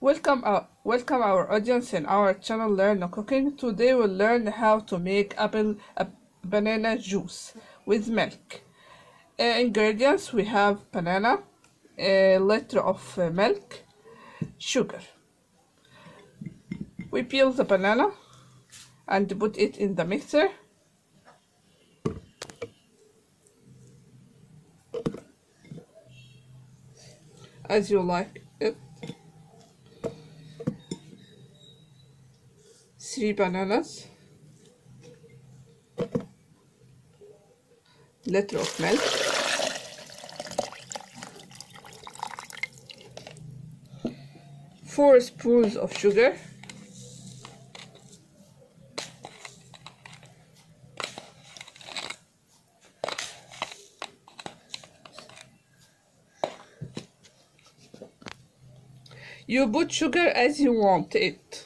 Welcome our audience in our channel Learn Cooking. Today we'll learn how to make banana juice with milk. Ingredients: we have banana, a liter of milk, sugar. We peel the banana and put it in the mixer. As you like it. 3 bananas, liter of milk, four spoons of sugar, you put sugar as you want it.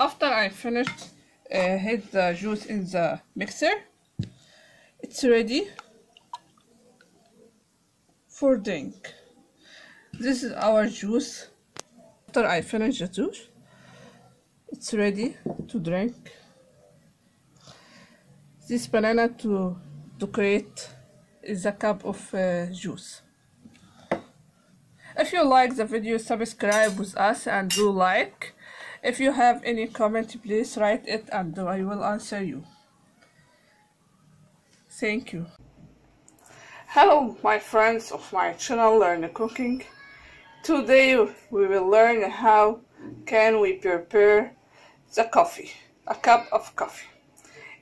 After I finished, hit the juice in the mixer. It's ready for drink. This is our juice. After I finish the juice, it's ready to drink. This banana to create is a cup of juice. If you like the video, subscribe with us and do like. If you have any comment, please write it and I will answer you. Thank you. Hello my friends of my channel Learn Cooking. Today we will learn how can we prepare the coffee, a cup of coffee.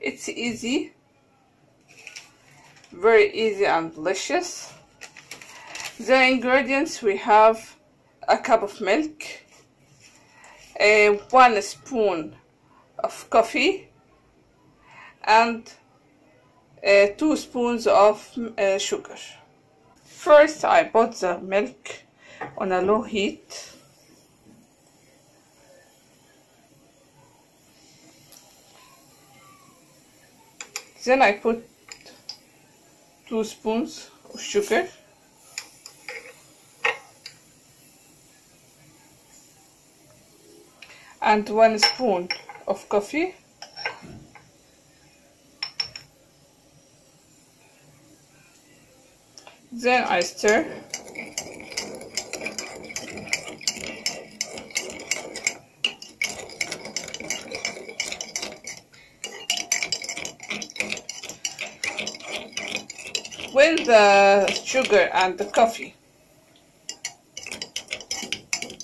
It's easy, very easy and delicious. The ingredients: we have a cup of milk, 1 spoon of coffee, and 2 spoons of sugar. First I put the milk on a low heat. Then I put 2 spoons of sugar. And 1 spoon of coffee. Then I stir. When the sugar and the coffee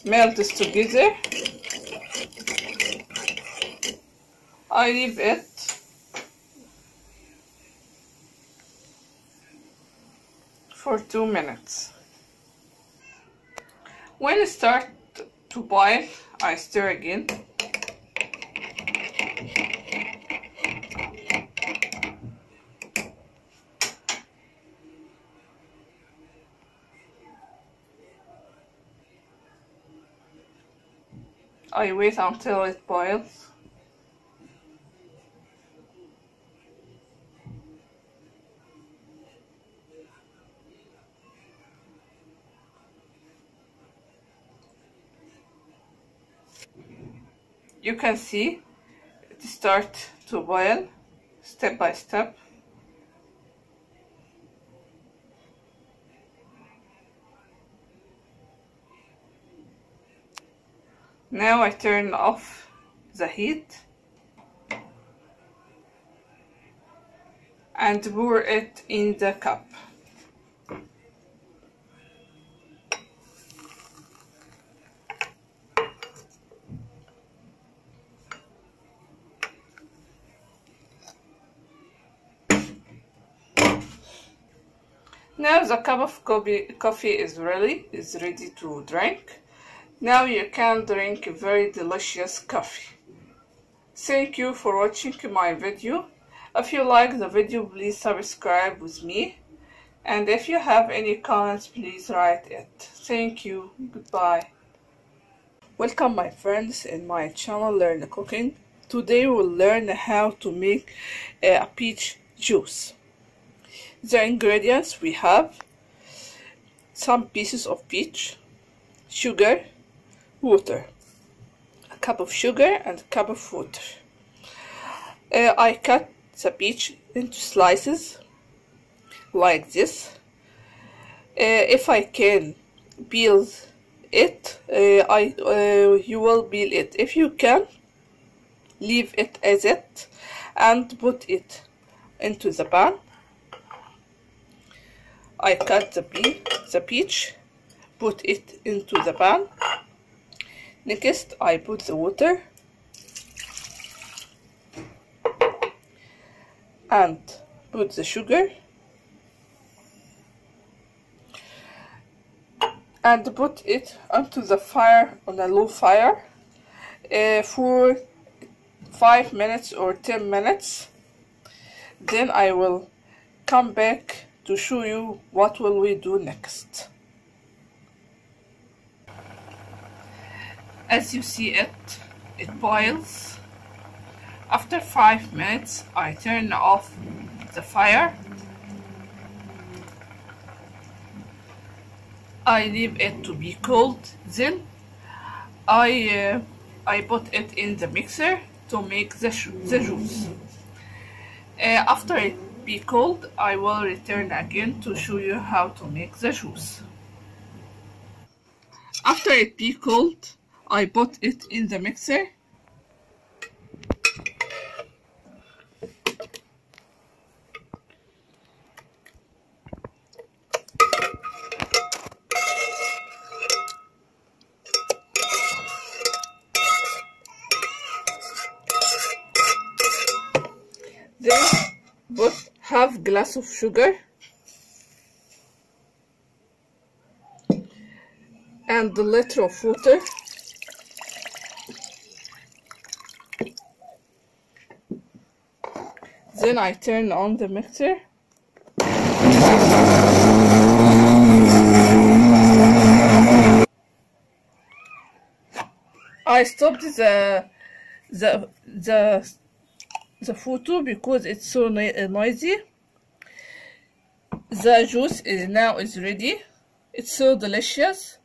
melts together, I leave it for 2 minutes. When it starts to boil, I stir again. I wait until it boils. You can see it starts to boil step by step. Now I turn off the heat and pour it in the cup. Now the cup of coffee is ready to drink. Now you can drink very delicious coffee. Thank you for watching my video. If you like the video, please subscribe with me. And if you have any comments, please write it. Thank you. Goodbye. Welcome my friends in my channel Learn Cooking. Today we'll learn how to make a peach juice. The ingredients we have: some pieces of peach, sugar, water, a cup of sugar and a cup of water. I cut the peach into slices like this. If I can peel it, you will peel it. If you can, leave it as it and put it into the pan. I cut the peach, put it into the pan. Next I put the water and put the sugar and put it onto the fire on a low fire for 5 minutes or 10 minutes. Then I will come back to show you what will we do next. As you see it boils. After 5 minutes I turn off the fire. I leave it to be cold. Then I put it in the mixer to make the juice. After it be cold, I will return again to show you how to make the juice. After it be cold, I put it in the mixer. Then put half glass of sugar and a liter of water . Then I turn on the mixer . I stopped the photo because it's so noisy. The juice is now ready. It's so delicious.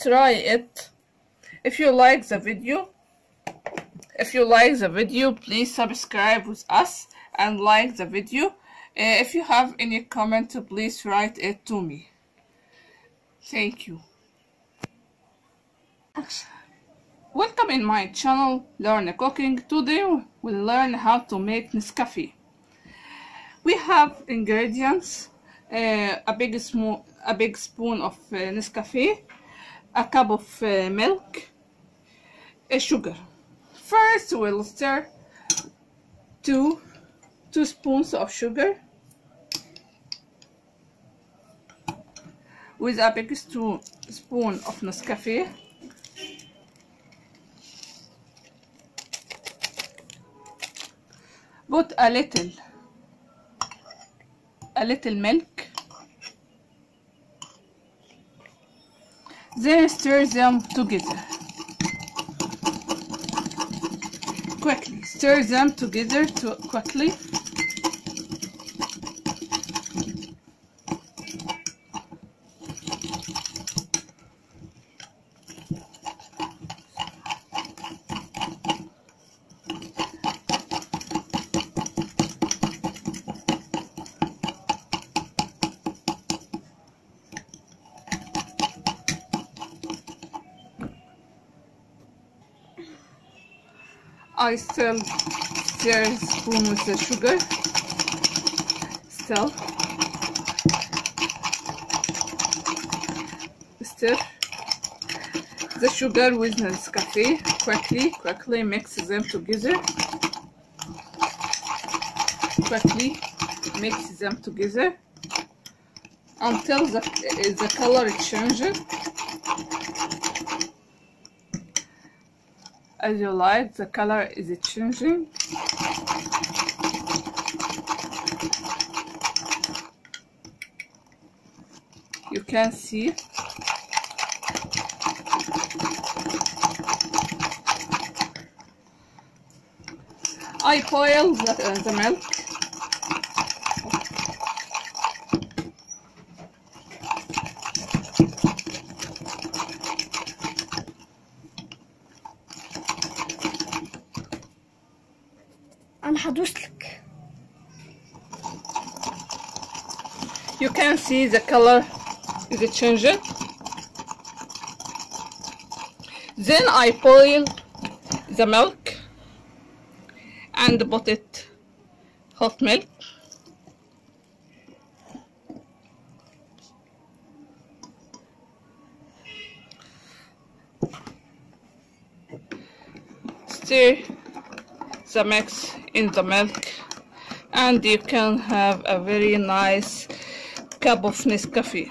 Try it. If you like the video, please subscribe with us and like the video. If you have any comment, please write it to me. Thank you. Welcome in my channel Learn Cooking. Today we'll learn how to make Nescafé. We have ingredients: a big spoon of Nescafé, a cup of milk, sugar. First we'll stir two spoons of sugar with a big spoon of Nescafé. Put a little milk, then stir them together quickly. I still stir a spoon with the sugar. Stir the sugar with Nescafé. Quickly mix them together. Until the color changes. As you like, the color is changing. You can see. I boil the milk. أنا حدوسلك. You can see the color is changing. Then I boil the milk and put it hot milk. Stir the mix in the milk, and you can have a very nice cup of Nescafe.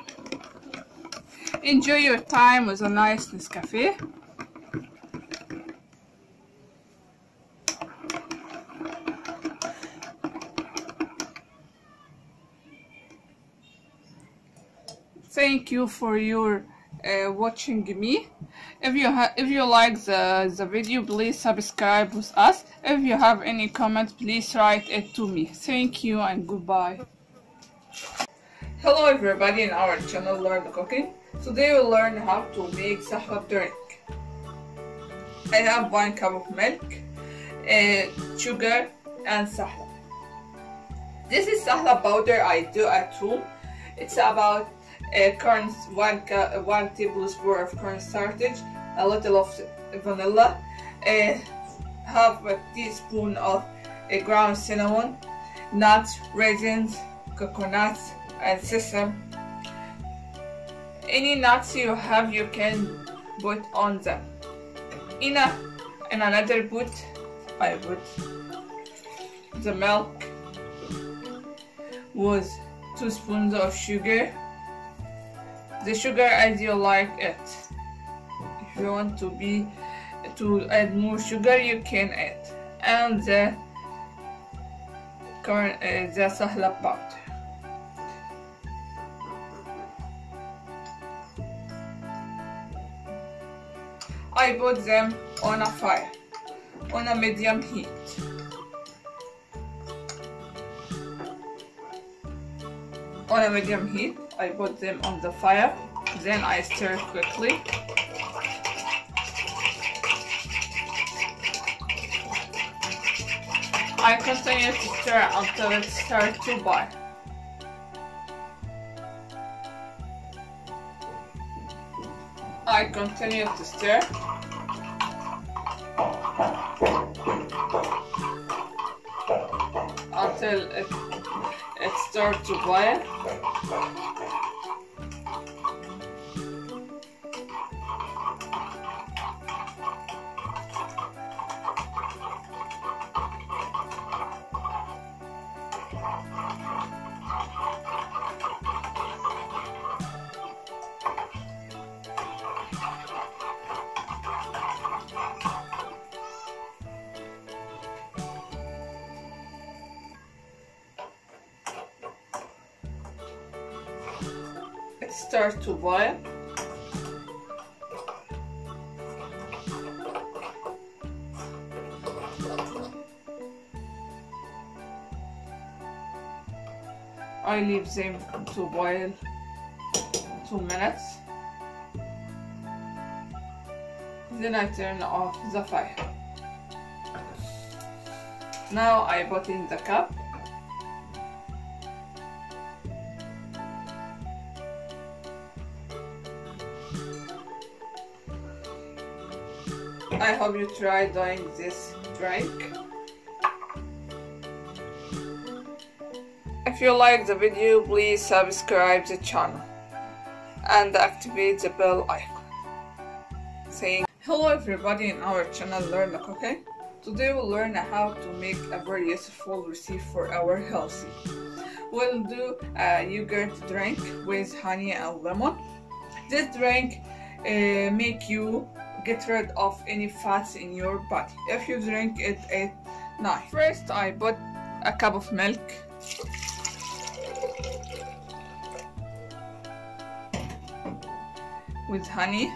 Enjoy your time with a nice Nescafe. Thank you for your watching me. If you like the video, please subscribe with us. If you have any comments, please write it to me. Thank you and goodbye. Hello everybody, in our channel Learn Cooking. Today we'll learn how to make sahlab drink. I have 1 cup of milk, sugar and sahlab. This is sahlab powder I do at home. It's about one tablespoon of cornstarch, a little of vanilla, half a teaspoon of ground cinnamon, nuts, raisins, coconuts, and sesame. Any nuts you have, you can put on them. In another pot, I put the milk with 2 spoons of sugar. The sugar as you like it. If you want to add more sugar, you can add. And the sahlab powder. I put them on a fire, on a medium heat. On a medium heat, I put them on the fire, then I stir quickly. I continue to stir until it starts to boil. I continue to stir. Until it starts to boil. Start to boil. I leave them to boil 2 minutes. Then I turn off the fire. Now I put in the cup. I hope you try doing this drink. If you like the video, please subscribe the channel and activate the bell icon. Saying hello everybody, in our channel Learn Cooking. Today we'll learn how to make a very useful recipe for our healthy. We'll do a yogurt drink with honey and lemon. This drink make you get rid of any fats in your body if you drink it at night. First, I put a cup of milk. With honey.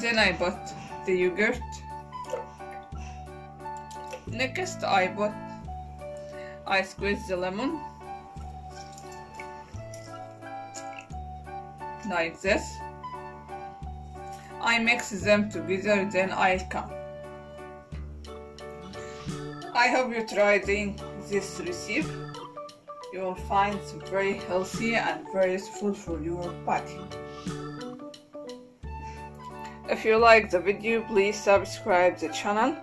Then I bought the yogurt. Next I squeezed the lemon like this. I mix them together, then I'll come. I hope you tried this recipe. You will find it very healthy and very useful for your body. If you like the video, please subscribe the channel.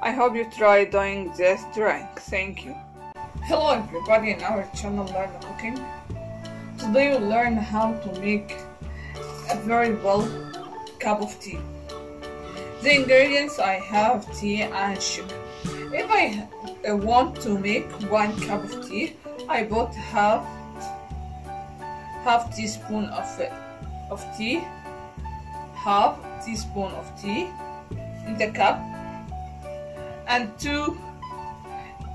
I hope you try doing this drink. Thank you. Hello everybody, in our channel Learn Cooking. Today we'll learn how to make a very well cup of tea. The ingredients I have: tea and sugar. If I want to make 1 cup of tea, I bought half teaspoon of tea, half teaspoon of tea in the cup, and 2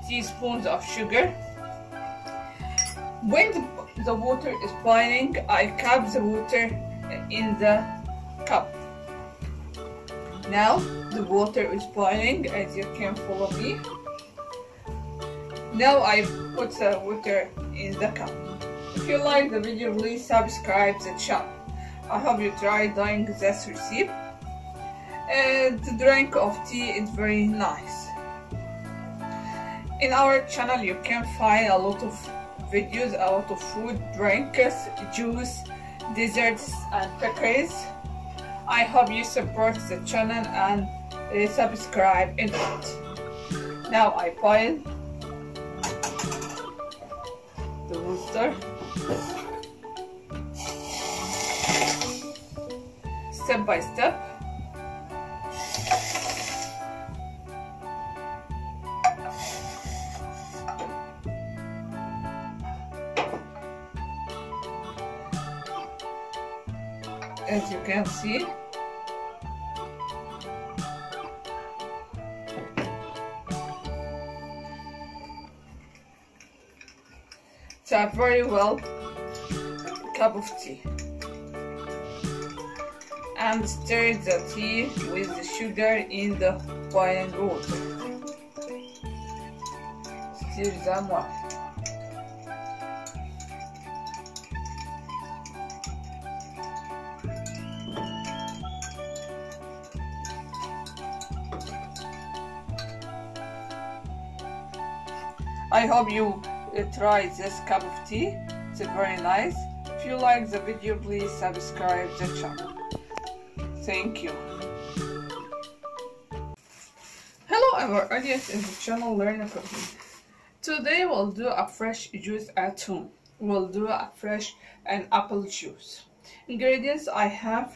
teaspoons of sugar. When the water is boiling, I cap the water in the cup. Now the water is boiling, as you can follow me. Now I put the water in the cup. If you like the video, please subscribe the channel. I hope you try doing this recipe. The drink of tea is very nice. In our channel you can find a lot of videos, a lot of food, drinks, juice, desserts and cookies. I hope you support the channel and subscribe in it. Now I boil the water. Step by step. As you can see, it's a very well cup of tea. And stir the tea with the sugar in the boiling water. Stir them well. I hope you try this cup of tea. It's very nice. If you like the video, please subscribe the channel. Thank you. Hello our audience in the channel Learn Cooking. Today we'll do a fresh juice at home. We'll do a fresh and apple juice. Ingredients: I have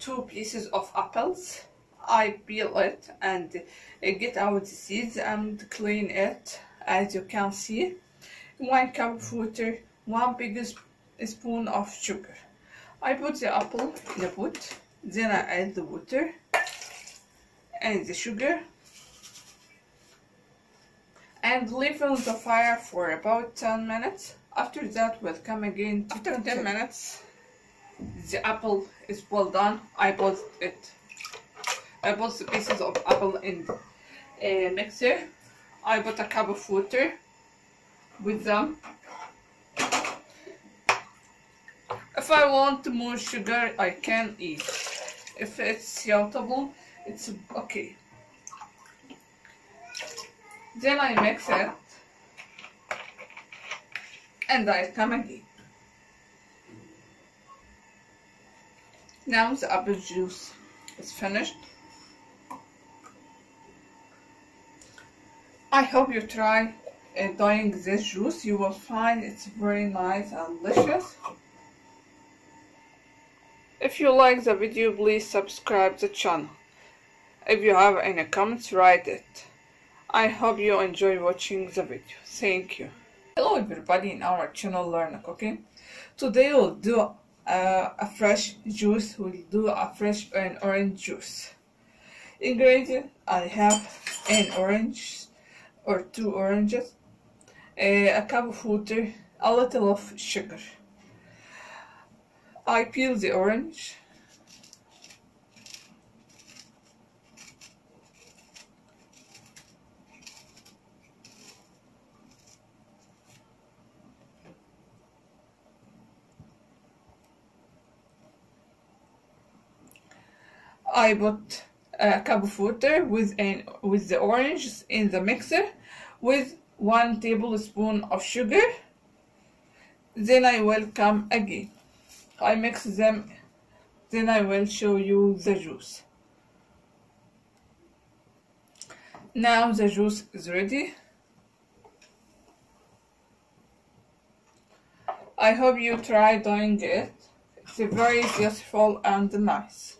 2 pieces of apples. I peel it and get out the seeds and clean it, as you can see. 1 cup of water, 1 big spoon of sugar. I put the apple in a pot. Then I add the water and the sugar and leave on the fire for about 10 minutes. After that we'll come again. After 10 minutes the apple is well done. I put the pieces of apple in a mixer. I put a cup of water with them. If I want more sugar, I can eat. If it's suitable, it's okay. Then I mix it and I come again. Now the apple juice is finished. I hope you try doing this juice. You will find it's very nice and delicious. If you like the video, please subscribe the channel. If you have any comments, write it. I hope you enjoy watching the video. Thank you. Hello everybody in our channel Learn Cooking. Today we'll do a fresh juice. We'll do a fresh and orange juice. Ingredients: I have an orange or 2 oranges, a cup of water, a little of sugar. I peel the orange I put a cup of water with the oranges in the mixer with 1 tablespoon of sugar. Then I will come again. I mix them, then I will show you the juice. Now the juice is ready. I hope you try doing it. It's very useful and nice.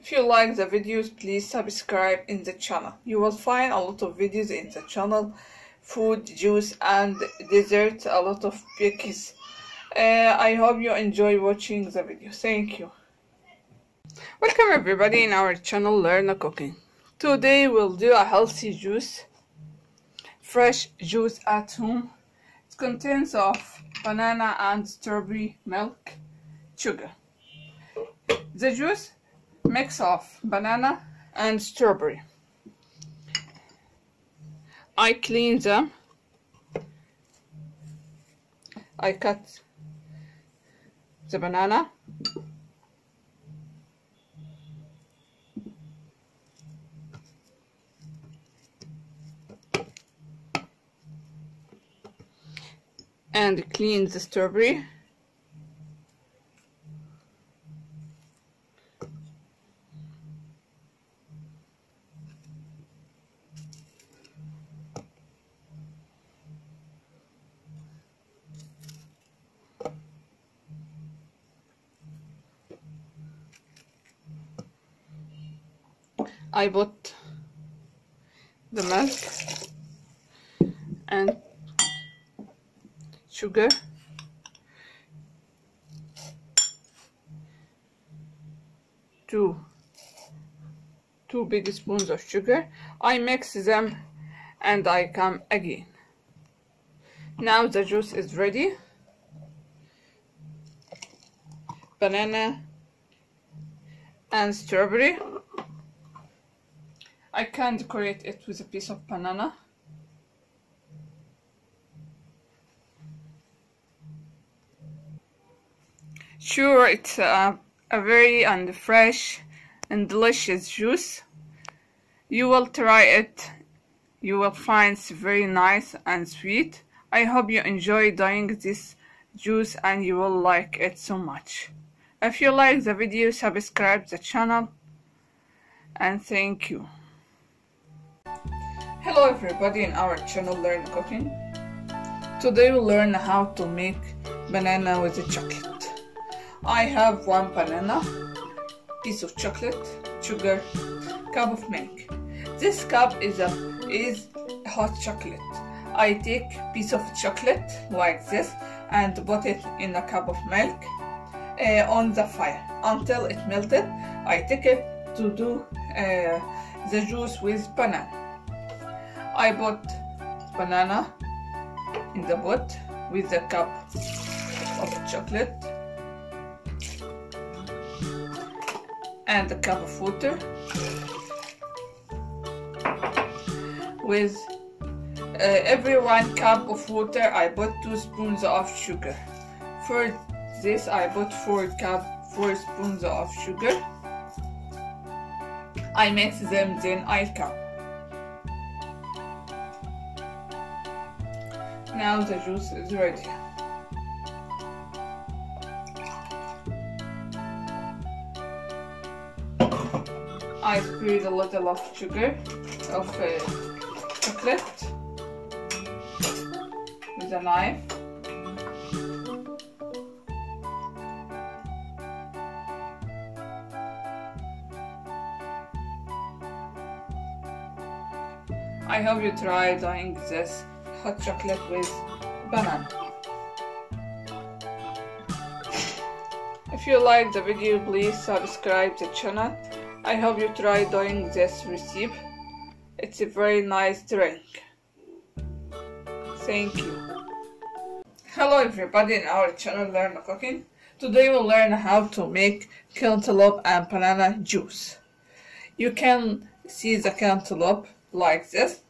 If you like the videos, please subscribe in the channel. You will find a lot of videos in the channel. Food, juice and desserts, a lot of pics. I hope you enjoy watching the video. Thank you. Welcome everybody in our channel Learn Cooking. Today we'll do a healthy juice, fresh juice at home. It contains of banana and strawberry milk, sugar. The juice mix of banana and strawberry. I clean them. I cut the banana. And clean the strawberry. I put the milk and sugar two big spoons of sugar. I mix them and I come again. Now the juice is ready. Banana and strawberry. I can decorate it with a piece of banana. Sure, it's a very and fresh and delicious juice. You will try it. You will find it's very nice and sweet. I hope you enjoy doing this juice and you will like it so much. If you like the video, subscribe the channel and thank you. Hello everybody in our channel Learn Cooking. Today we'll learn how to make banana with chocolate. I have 1 banana, piece of chocolate, sugar, cup of milk. This cup is hot chocolate. I take piece of chocolate like this and put it in a cup of milk on the fire until it melted. I take it to do the juice with banana. I put banana in the pot with a cup of chocolate and a cup of water with every 1 cup of water I put 2 spoons of sugar. For this I put 4 spoons of sugar. I mix them, then I cup. Now the juice is ready. I spread a little of sugar, of chocolate, with a knife. I hope you try doing this. Hot chocolate with banana. If you like the video, please subscribe the channel. I hope you try doing this recipe. It's a very nice drink. Thank you. Hello everybody in our channel Learn Cooking. Today we'll learn how to make cantaloupe and banana juice. You can see the cantaloupe like this.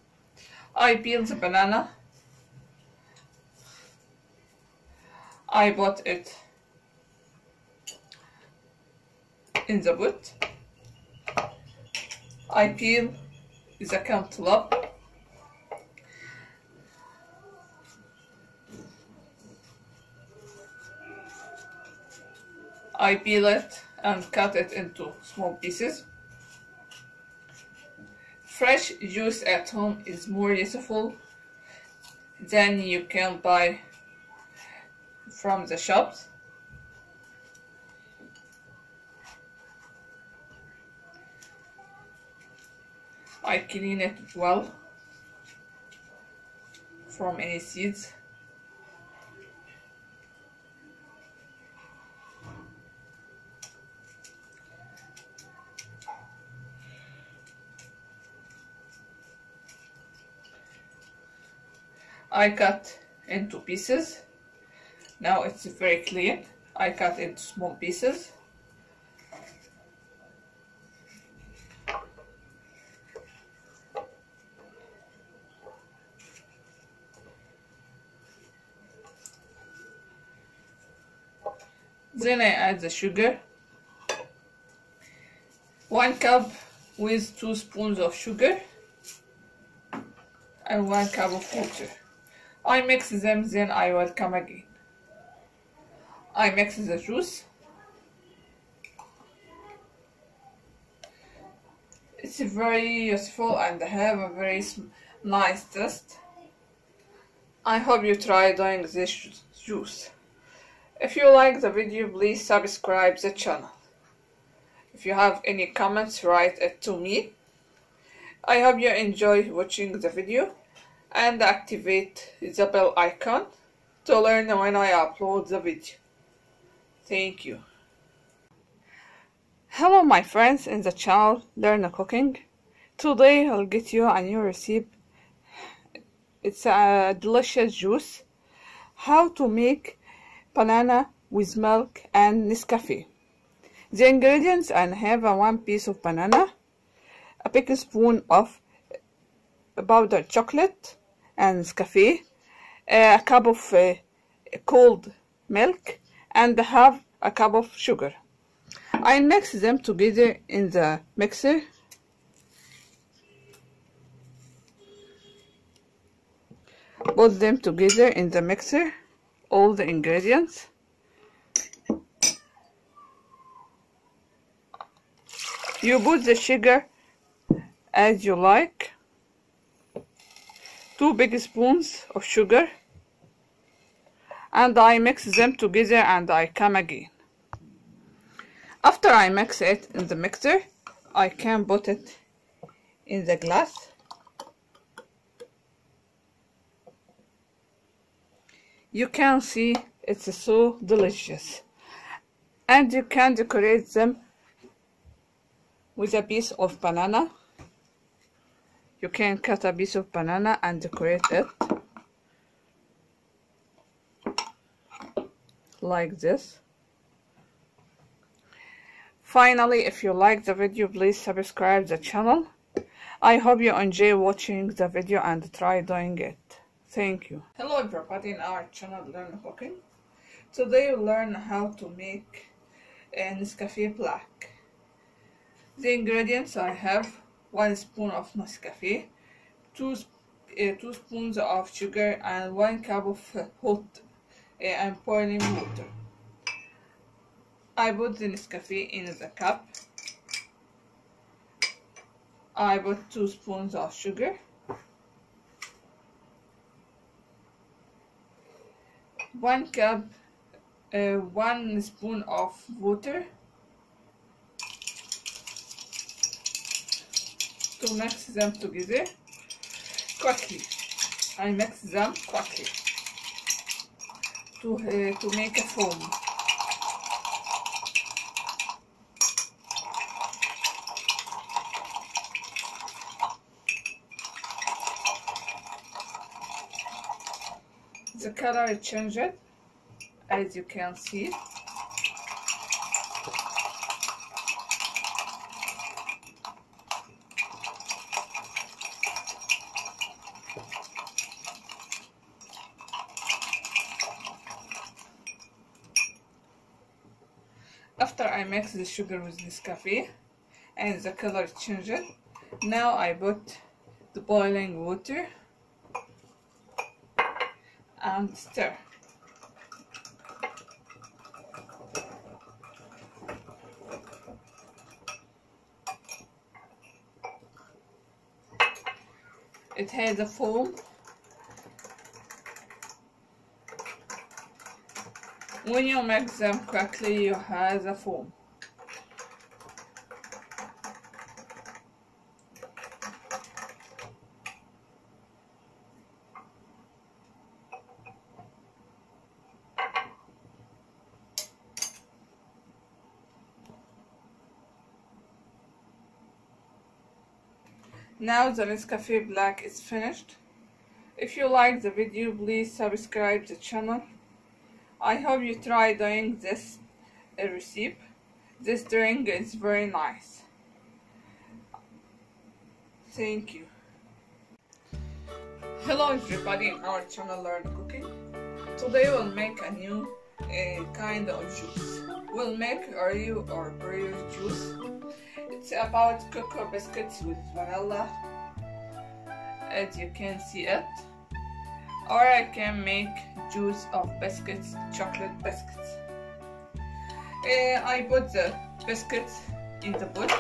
I peel the banana. I put it in the pot. I peel the carob. I peel it and cut it into small pieces. Fresh juice at home is more useful than you can buy from the shops. I clean it well from any seeds. I cut into pieces. Now it's very clean. I cut into small pieces. Then I add the sugar. 1 cup with 2 spoons of sugar and 1 cup of water. I mix them, then I will come again. I mix the juice. It's very useful and have a very nice taste. I hope you try doing this juice. If you like the video, please subscribe the channel. If you have any comments, write it to me. I hope you enjoy watching the video. And activate the bell icon to learn when I upload the video. Thank you. Hello my friends in the channel Learn Cooking. Today I'll get you a new recipe. It's a delicious juice. How to make banana with milk and Nescafe. The ingredients: I have 1 piece of banana, a tablespoon of powdered chocolate and Nescafe, a cup of cold milk, and half a cup of sugar. I mix them together in the mixer. Put them together in the mixer, all the ingredients. You put the sugar as you like. 2 big spoons of sugar, and I mix them together and I come again. After I mix it in the mixer, I can put it in the glass. You can see it's so delicious, and you can decorate them with a piece of banana. You can cut a piece of banana and decorate it like this. Finally, if you like the video, please subscribe the channel. I hope you enjoy watching the video and try doing it. Thank you. Hello everybody in our channel Learn Cooking. Today we learn how to make Nescafé Black. The ingredients: I have 1 spoon of Nescafe, two spoons of sugar, and 1 cup of hot and boiling water. I put the Nescafe in the cup. I put 2 spoons of sugar. 1 spoon of water. To mix them together quickly. I mix them quickly to make a foam. The color changed, as you can see. After I mix the sugar with Nescafé and the color changed, now I put the boiling water and stir. It has a foam. When you mix them quickly, you have a foam. Now the Nescafé Black is finished. If you like the video, please subscribe the channel. I hope you try doing this recipe. This drink is very nice. Thank you. Hello everybody, in our channel Learn Cooking. Today we'll make a new kind of juice. We'll make oreo or brioche juice. It's about cocoa biscuits with vanilla, as you can see it. Or I can make juice of biscuits, chocolate biscuits. I put the biscuits in the pot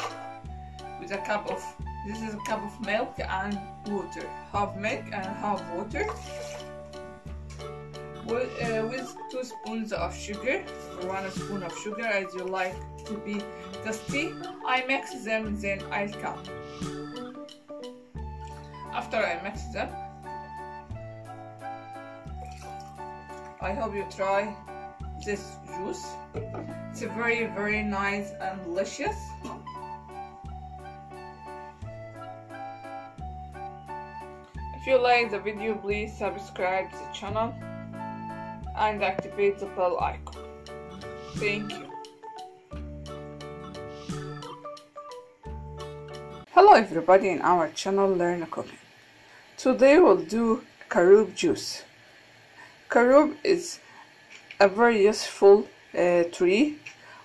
with a cup of, this is a cup of milk and water, half milk and half water, with 2 spoons of sugar, 1 spoon of sugar as you like to be tasty. I mix them, then I'll come. After I mix them, I hope you try this juice. It's very, very nice and delicious. If you like the video, please subscribe to the channel and activate the bell icon. Thank you. Hello everybody, in our channel Learn Cooking. Today we'll do carob juice. Carob is a very useful tree.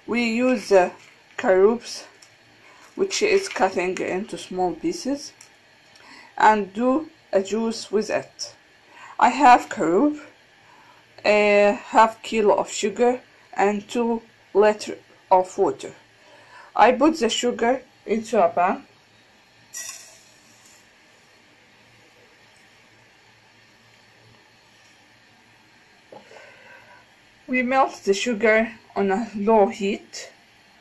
We use the carobs, which is cutting into small pieces, and do a juice with it. I have carob, ½ kilo of sugar and 2 liters of water. I put the sugar into a pan. We melt the sugar on a low heat.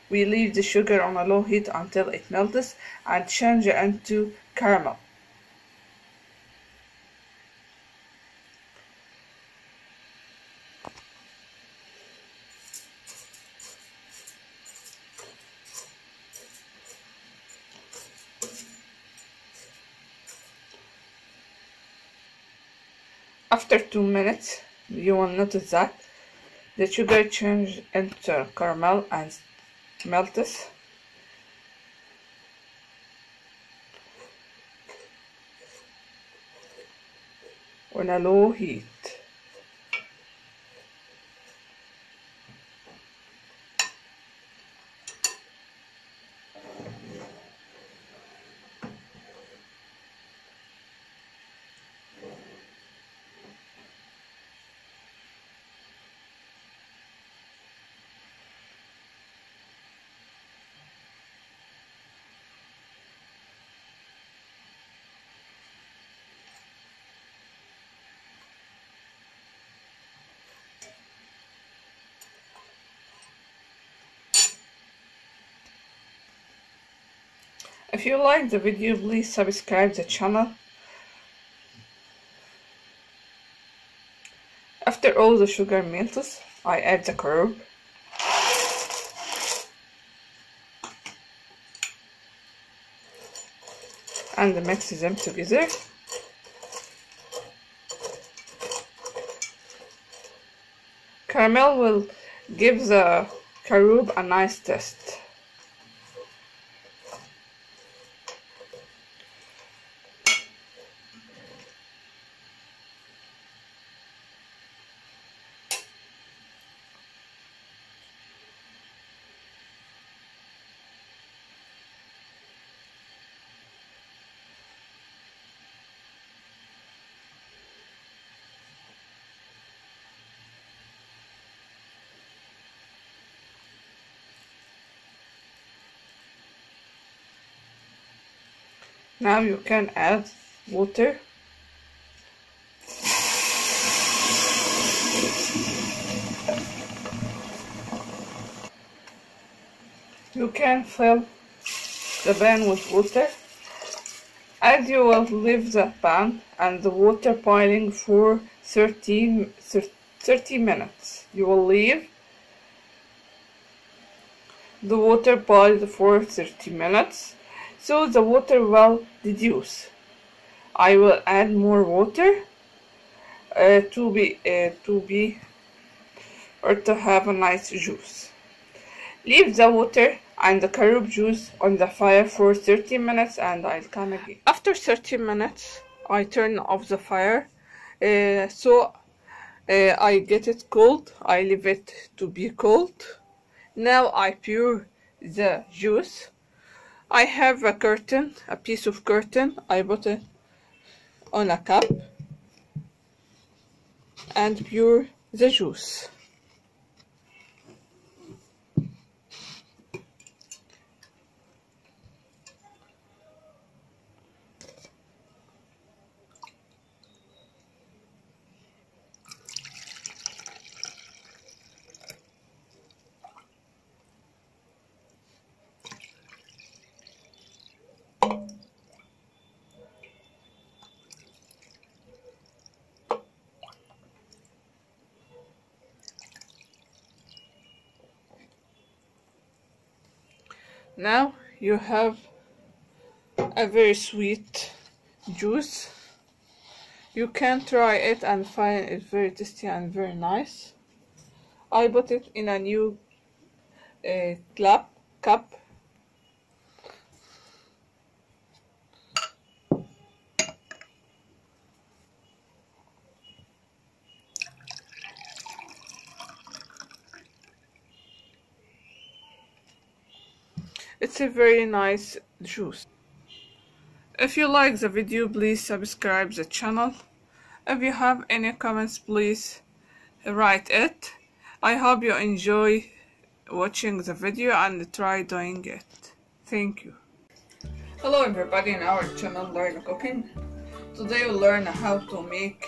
We leave the sugar on a low heat until it melts and change it into caramel. After 2 minutes, you will notice that the sugar changes into caramel and melts. On a low heat. If you like the video, please subscribe the channel. After all the sugar melts, I add the carob. And mix them together. Caramel will give the carob a nice taste. Now you can add water. You can fill the pan with water. As you will leave the pan and the water boiling for 30 minutes. You will leave the water boiled for 30 minutes, so the water will reduce. I will add more water to have a nice juice. Leave the water and the carob juice on the fire for 30 minutes and I'll come again. After 30 minutes, I turn off the fire, I get it cold. I leave it to be cold. Now I pour the juice. I have a curtain, a piece of curtain. I put it on a cup and pour the juice. Now you have a very sweet juice. You can try it and find it very tasty and very nice. I put it in a new cup. It's a very nice juice. If you like the video, please subscribe the channel. If you have any comments, please write it. I hope you enjoy watching the video and try doing it. Thank you. Hello everybody in our channel Learn Cooking. Today we'll learn how to make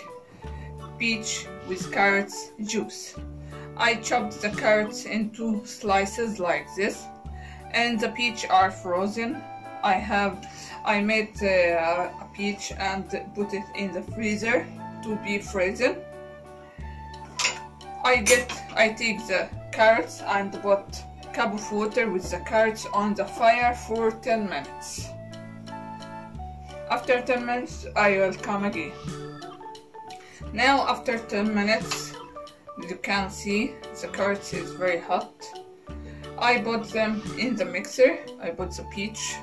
peach with carrots juice. I chopped the carrots into slices like this. And the peach are frozen. I made a peach and put it in the freezer to be frozen. I take the carrots and put a cup of water with the carrots on the fire for 10 minutes. After 10 minutes I will come again. Now after 10 minutes you can see the carrots is very hot. I put them in the mixer. I put the peach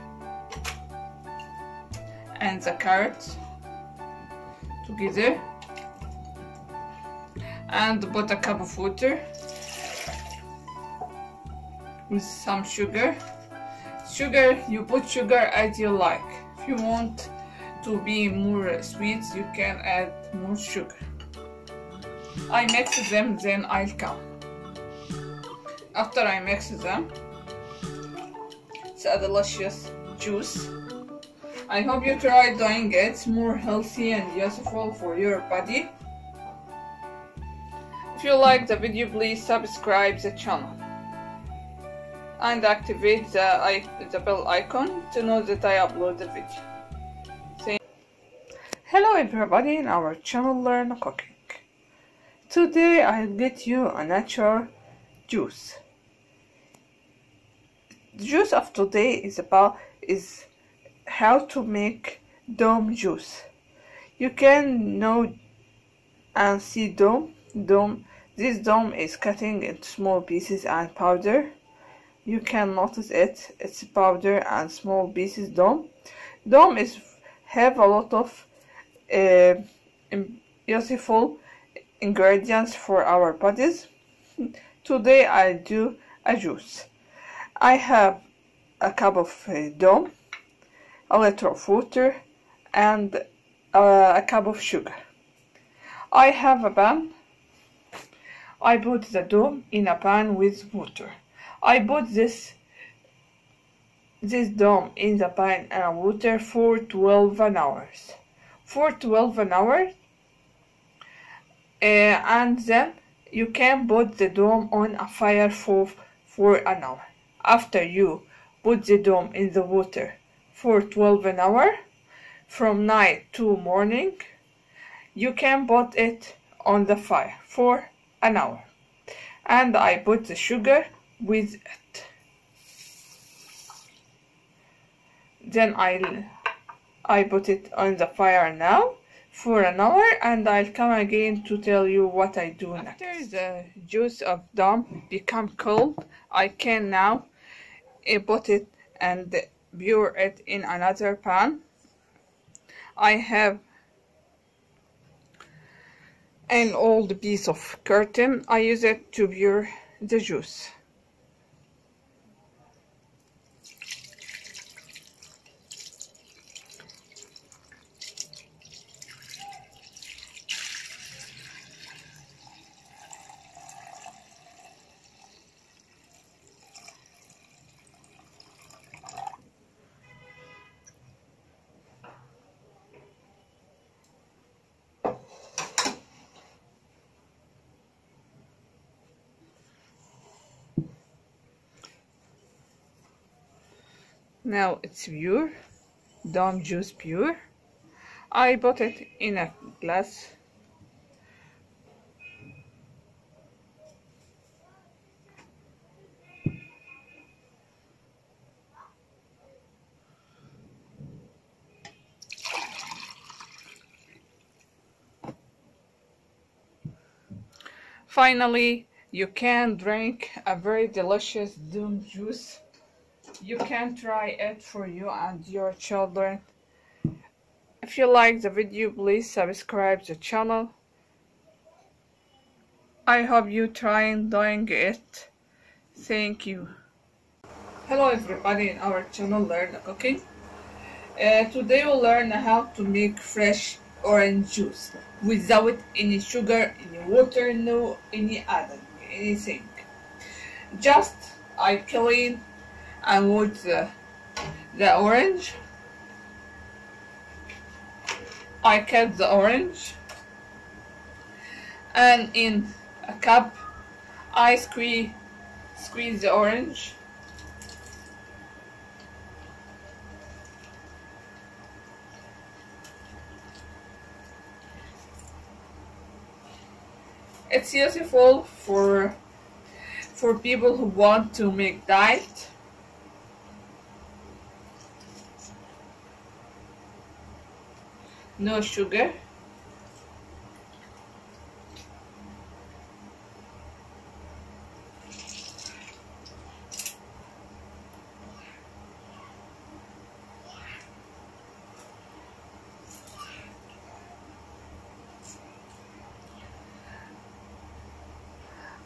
and the carrots together and put a cup of water with some sugar. You put sugar as you like. If you want to be more sweet, you can add more sugar. I mix them, then I'll come. After I mix them, it's a delicious juice. I hope you try doing it. It's more healthy and useful for your body. If you like the video, please subscribe the channel and activate the bell icon to know that I upload the video. Hello everybody in our channel Learn Cooking. Today I'll get you a natural juice. The juice of today is how to make dome juice. You can know and see dome. This dome is cutting into small pieces and powder. You can notice it. It's powder and small pieces dome. Dome is have a lot of useful ingredients for our bodies. Today I do a juice. I have a cup of dome, a liter of water, and a cup of sugar. I have a pan. I put the dome in a pan with water. I put this this dome in the pan and water for 12 hours. For 12 hours, and then you can put the dome on a fire for an hour. After you put the dome in the water for 12 hours, from night to morning, you can put it on the fire for an hour. And I put the sugar with it. Then I put it on the fire now for an hour, and I'll come again to tell you what I do next. After the juice of dome become cold, I can now put it and pour it in another pan. I have an old piece of curtain. I use it to pour the juice. Now it's pure, dome juice pure. I put it in a glass. Finally, you can drink a very delicious dome juice. You can try it for you and your children. If you like the video, please subscribe the channel. I hope you try and doing it. Thank you. Hello everybody in our channel Learn Cooking. Today we'll learn how to make fresh orange juice without any sugar, any water, no any other anything. Just I clean and with the orange. I cut the orange, and in a cup I squeeze the orange. It's useful for people who want to make diet. No sugar.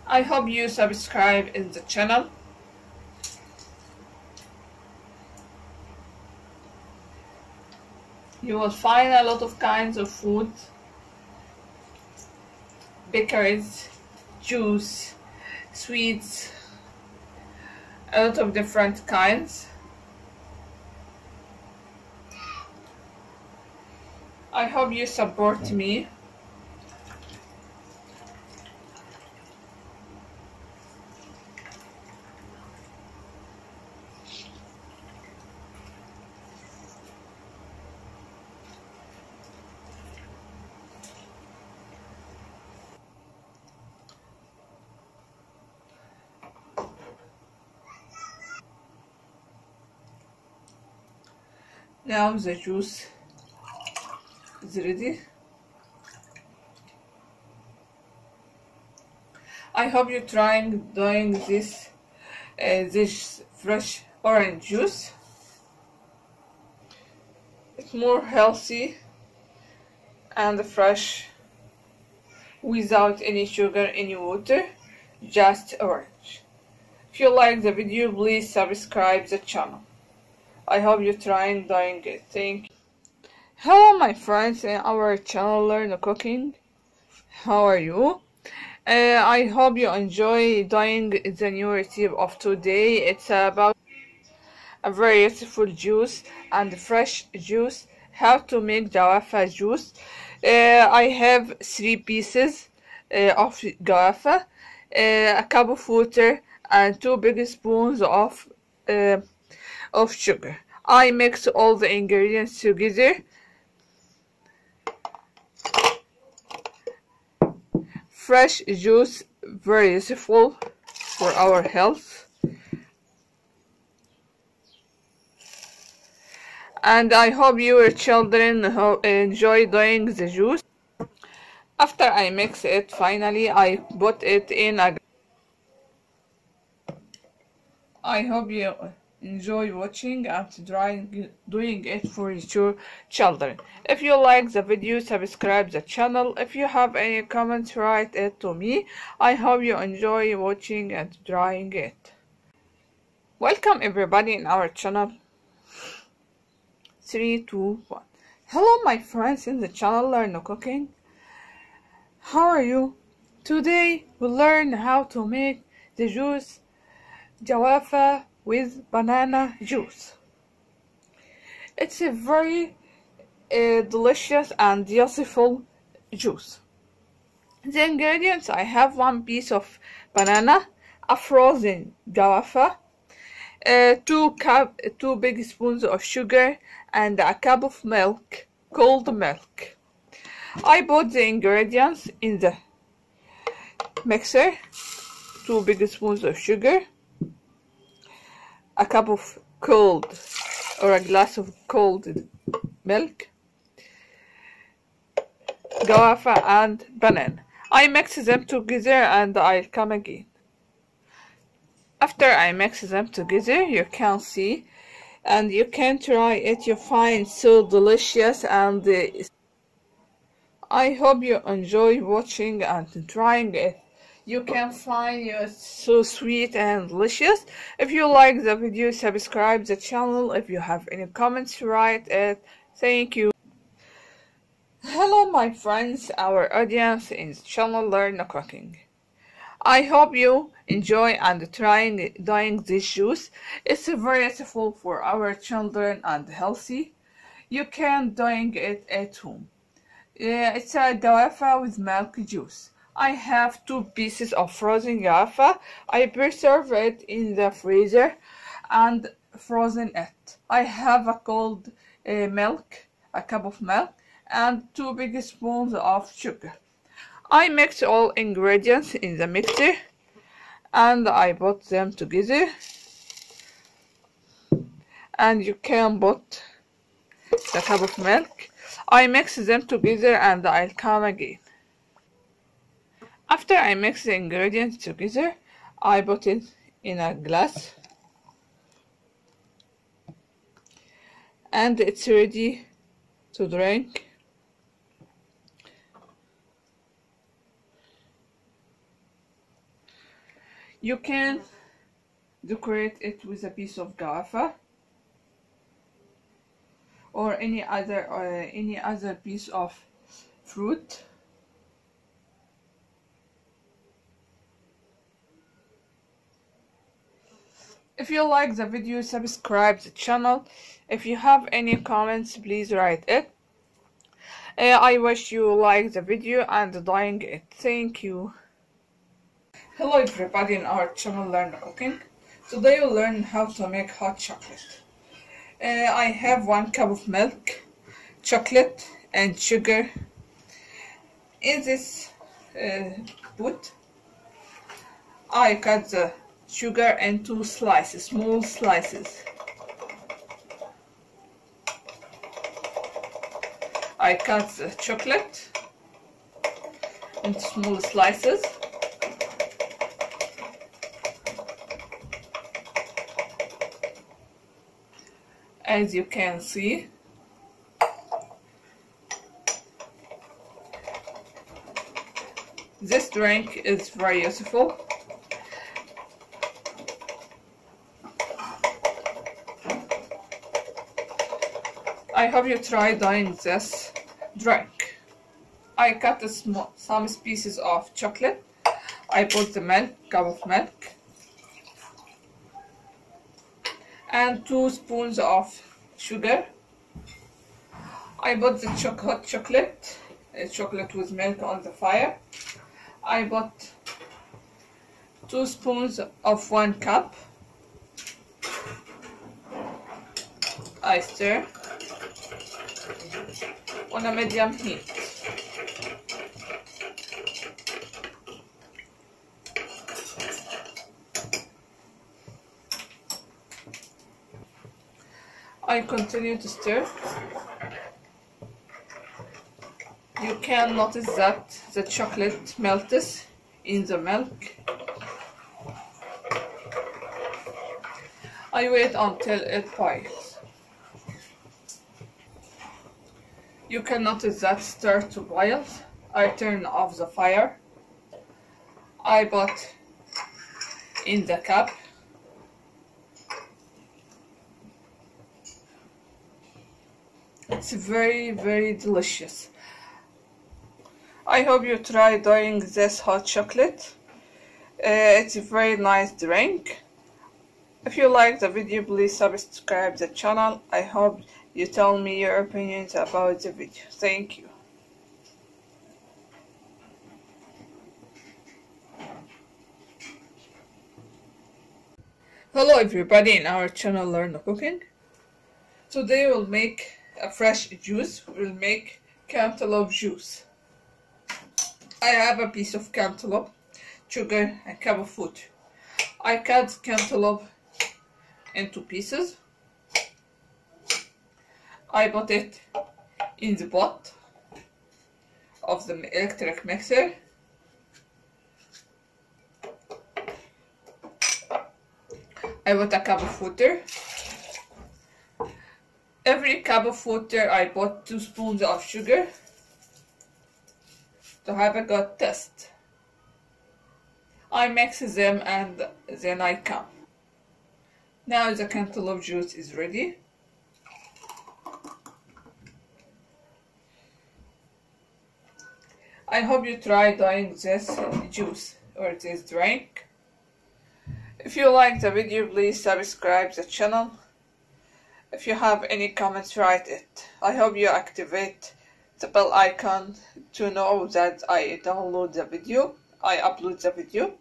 I hope you subscribe in the channel. You will find a lot of kinds of food, bakeries, juice, sweets, a lot of different kinds. I hope you support me. Now the juice is ready. I hope you're trying doing this this fresh orange juice. It's more healthy and fresh, without any sugar, any water, just orange. If you like the video, please subscribe the channel. I hope you try and doing it. Thank you. Hello my friends in our channel Learn Cooking. How are you? I hope you enjoy doing the new recipe of today. It's about a various fruit juice and fresh juice. How to make jawafa juice. I have 3 pieces of jawafa, a cup of water and 2 big spoons of sugar. I mix all the ingredients together. Fresh juice, very useful for our health. And I hope your children enjoy doing the juice. After I mix it, finally I put it in a... I hope you enjoy watching and trying doing it for your children. If you like the video, subscribe the channel. If you have any comments, write it to me. I hope you enjoy watching and trying it. Welcome everybody in our channel. 3, 2, 1. Hello my friends in the channel Learn Cooking. How are you? Today we'll learn how to make the juice jawafa with banana juice. It's a very delicious and useful juice. The ingredients, I have 1 piece of banana, a frozen jawafa, 2 big spoons of sugar, and a cup of milk, cold milk. I put the ingredients in the mixer. 2 big spoons of sugar, a cup of cold or a glass of cold milk, guava and banana. I mix them together and I'll come again. After I mix them together, you can see and you can try it. You find so delicious and I hope you enjoy watching and trying it. You can find it so sweet and delicious. If you like the video, subscribe the channel. If you have any comments, write it. Thank you. Hello my friends, our audience in the channel Learn Cooking. I hope you enjoy and trying doing this juice. It's very useful for our children and healthy. You can doing it at home. It's a jawafa with milk juice. I have 2 pieces of frozen guava. I preserve it in the freezer and frozen it. I have a cold milk, a cup of milk, and 2 big spoons of sugar. I mix all ingredients in the mixer and I put them together. And you can put the cup of milk. I mix them together and I'll come again. After I mix the ingredients together, I put it in a glass and it's ready to drink. You can decorate it with a piece of guava or any other piece of fruit. If you like the video, subscribe the channel. If you have any comments, please write it. I wish you like the video and doing it. Thank you. Hello everybody in our channel Learn Cooking. Today we'll learn how to make hot chocolate. I have 1 cup of milk, chocolate and sugar in this pot. I cut the sugar and 2 slices, small slices. I cut the chocolate into small slices. As you can see, this drink is very useful. I hope you try doing this drink. I cut some pieces of chocolate. I put the milk, cup of milk, and 2 spoons of sugar. I bought the hot chocolate, with milk on the fire. I bought 2 spoons of 1 cup. I stir on a medium heat. I continue to stir. You can notice that the chocolate melts in the milk. I wait until it boils. You can notice that start to boil. I turn off the fire. I put in the cup. It's very delicious. I hope you try doing this hot chocolate. It's a very nice drink. If you like the video, please subscribe the channel. I hope you tell me your opinions about the video. Thank you. Hello everybody in our channel Learn Cooking. Today we'll make a fresh juice. We'll make cantaloupe juice. I have a piece of cantaloupe, sugar, and cup of food. I cut cantaloupe into pieces. I put it in the pot of the electric mixer. I put a cup of water. Every cup of water I bought 2 spoons of sugar to have a good taste. I mix them and then I come. Now the cantaloupe juice is ready. I hope you try doing this juice or this drink. If you like the video, please subscribe the channel. If you have any comments, write it. I hope you activate the bell icon to know that I download the video, I upload the video.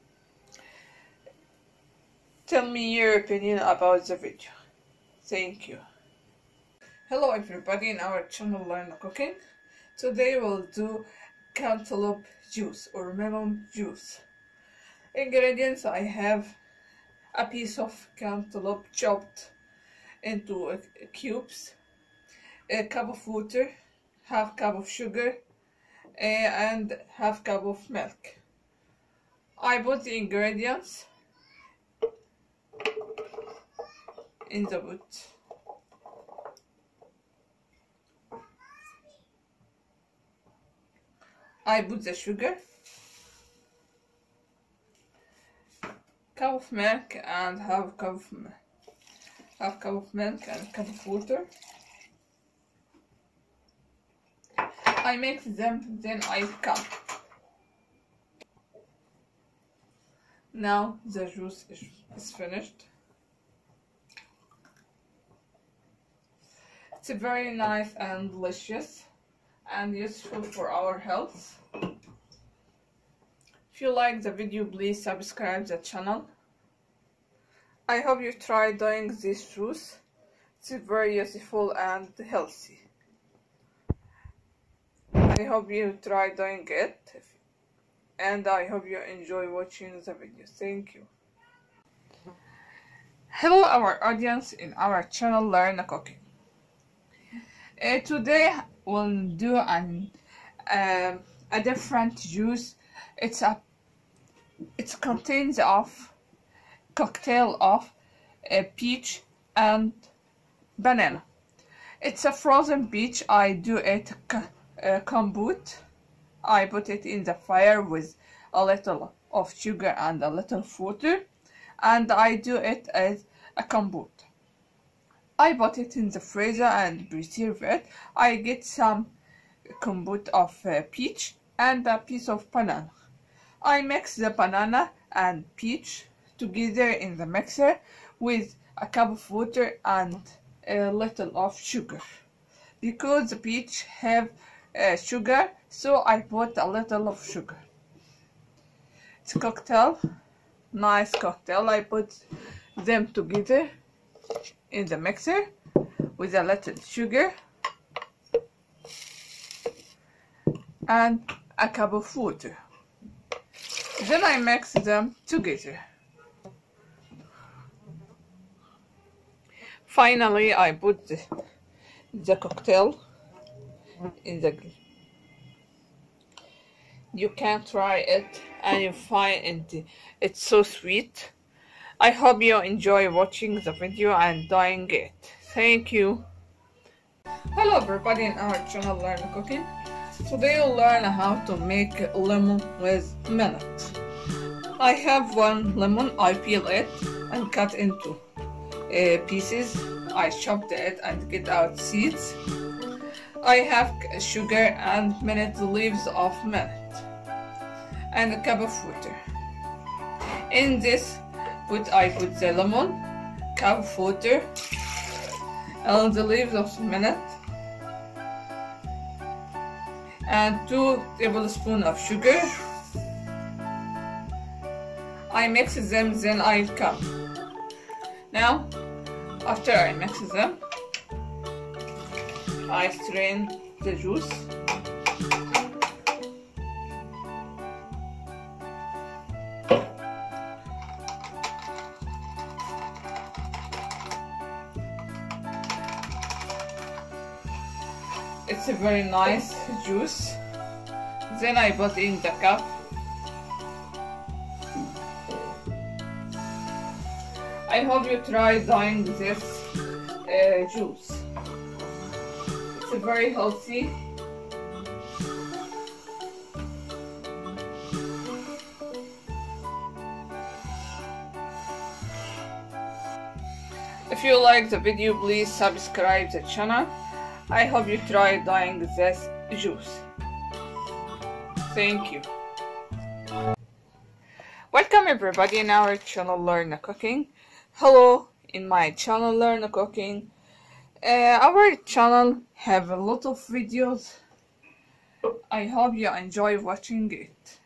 Tell me your opinion about the video. Thank you. Hello everybody in our channel Learn Cooking. Today we'll do cantaloupe juice or melon juice. Ingredients: I have a piece of cantaloupe chopped into cubes, a cup of water, half cup of sugar, and half cup of milk. I put the ingredients in the pot. I put the sugar, cup of milk, and half cup of water. I mix them, then I come. Now the juice is finished. It's very nice and delicious and useful for our health. If you like the video, please subscribe the channel. I hope you try doing this juice. It's very useful and healthy. I hope you try doing it, and I hope you enjoy watching the video. Thank you. Hello our audience in our channel Learn Cooking. Today we'll do a different juice. It contains of cocktail of peach and banana. It's a frozen peach. I do it compote. I put it in the fire with a little of sugar and a little water, and I do it as a compote. I put it in the freezer and preserve it. I get some compote of peach and a piece of banana. I mix the banana and peach together in the mixer with a cup of water and a little of sugar. Because the peach have sugar, so I put a little of sugar. It's a cocktail, nice cocktail. I put them together in the mixer with a little sugar and a cup of water. Then I mix them together. Finally, I put the cocktail in the glass. You can try it and you find it's so sweet. I hope you enjoy watching the video and trying it. Thank you. Hello everybody, in our channel Learn Cooking. Today we'll learn how to make lemon with millet. I have one lemon. I peel it and cut into pieces. I chopped it and get out seeds. I have sugar and millet leaves of millet and a cup of water. In this put I put the lemon, cup of water, and the leaves of millet and 2 tablespoons of sugar. I mix them, then I come. Now, after I mix them, I strain the juice. It's a very nice juice. Then I put in the cup. I hope you try dyeing this juice. It's very healthy. If you like the video, please subscribe the channel. I hope you try dyeing this juice. Thank you. Welcome everybody in our channel Learn Cooking. Hello in my channel Learn Cooking. Our channel have a lot of videos. I hope you enjoy watching it.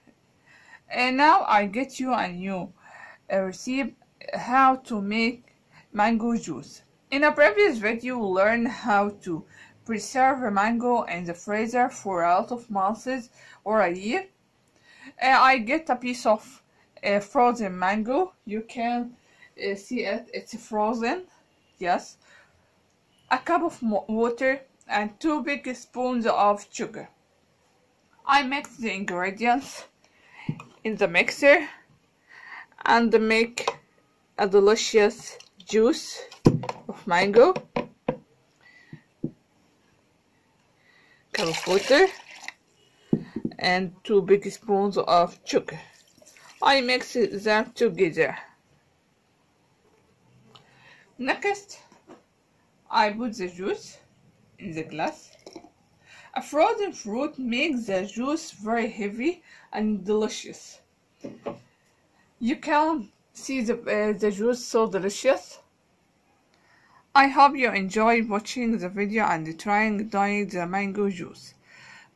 And now I get you a new recipe how to make mango juice. In a previous video we learned how to preserve a mango in the freezer for a lot of months or a year. I get a piece of frozen mango. You can see it, it's frozen, yes. A cup of water and 2 big spoons of sugar. I mix the ingredients in the mixer and make a delicious juice of mango. Cup of water and 2 big spoons of sugar. I mix them together. Next, I put the juice in the glass. A frozen fruit makes the juice very heavy and delicious. You can see the juice so delicious. I hope you enjoy watching the video and trying dyeing the mango juice.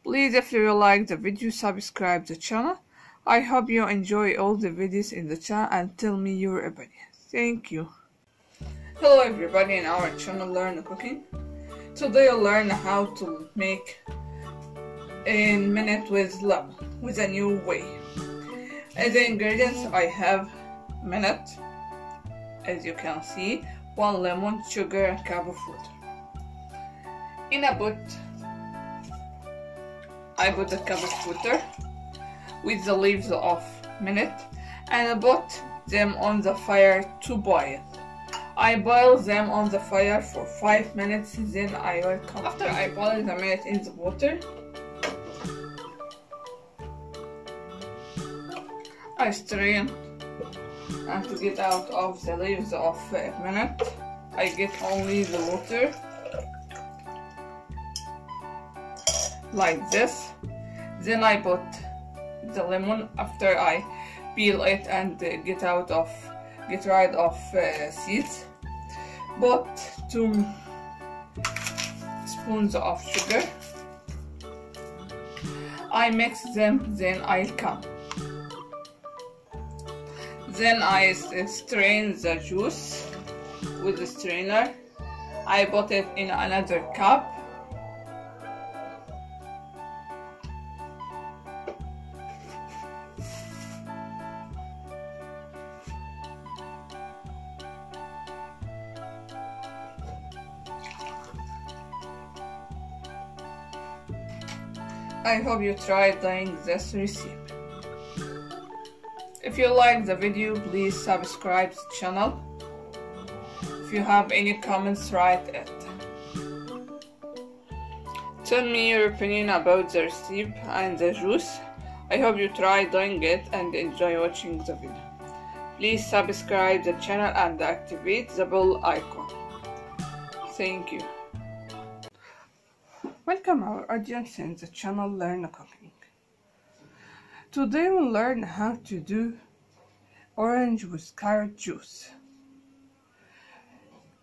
Please, if you like the video, subscribe the channel. I hope you enjoy all the videos in the channel and tell me your opinion. Thank you. Hello everybody in our channel Learn Cooking. Today I'll learn how to make a millet with lemon with a new way. As the ingredients I have millet, as you can see, 1 lemon, sugar, and cup of water. In a pot I put a cup of water with the leaves of millet and I put them on the fire to boil. I boil them on the fire for 5 minutes, then I will come. After I boil the millet in the water, I strain and to get out of the leaves of millet, I get only the water, like this. Then I put the lemon after I peel it and get rid of seeds. bought 2 spoons of sugar. I mix them, then I'll come. Then I strain the juice with the strainer. I put it in another cup. I hope you try doing this recipe. If you like the video, please subscribe to the channel. If you have any comments, write it. Tell me your opinion about the recipe and the juice. I hope you try doing it and enjoy watching the video. Please subscribe the channel and activate the bell icon. Thank you. Welcome our audience in the channel Learn Cooking. Today we'll learn how to do orange with carrot juice.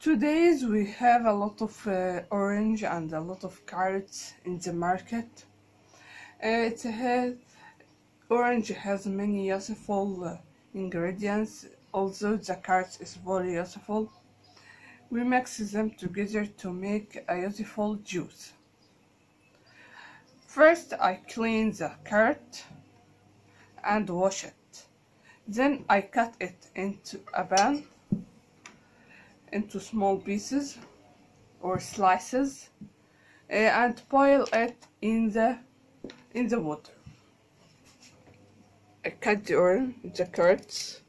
Today we have a lot of orange and a lot of carrots in the market. Orange has many useful ingredients, although the carrots is very useful. We mix them together to make a useful juice. First, I clean the carrot and wash it. Then I cut it into a pan, into small pieces or slices, and boil it in the water. I cut the carrots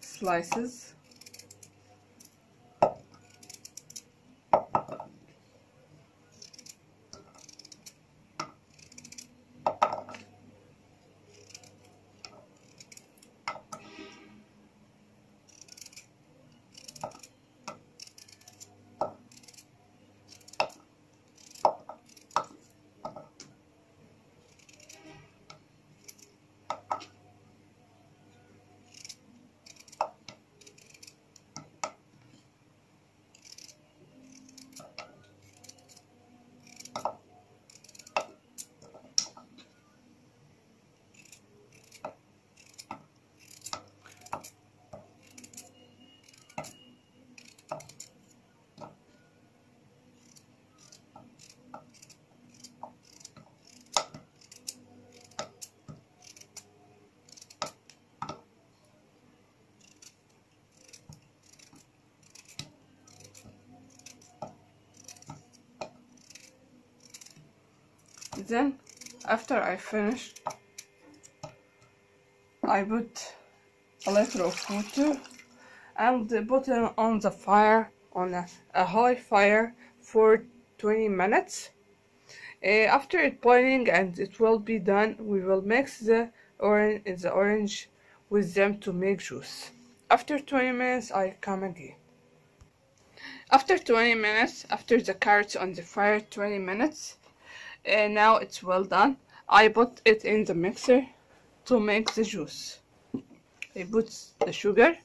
slices. Then, after I finish, I put a little of water and put it on the fire, on a high fire, for 20 minutes. After it boiling and it will be done, we will mix the orange with them to make juice. After 20 minutes, I come again. After 20 minutes, after the carrots on the fire 20 minutes, now it's well done. I put it in the mixer to make the juice. I put the sugar,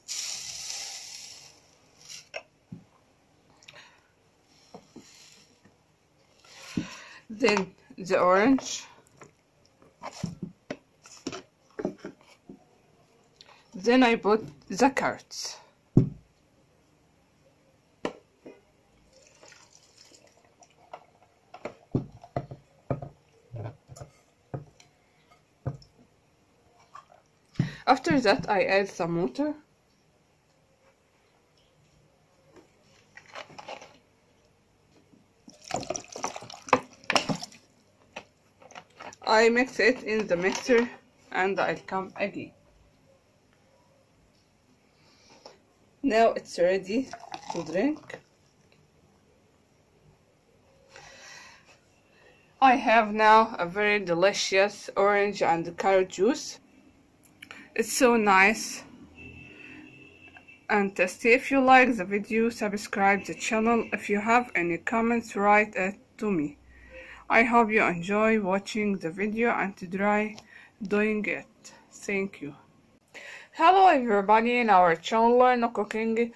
then the orange, then I put the carrots. After that, I add some water, I mix it in the mixer, and I'll come again. Now it's ready to drink. I have now a very delicious orange and carrot juice. It's so nice and tasty. If you like the video, subscribe the channel. If you have any comments, write it to me. I hope you enjoy watching the video and try doing it. Thank you. Hello everybody, in our channel Learn Cooking.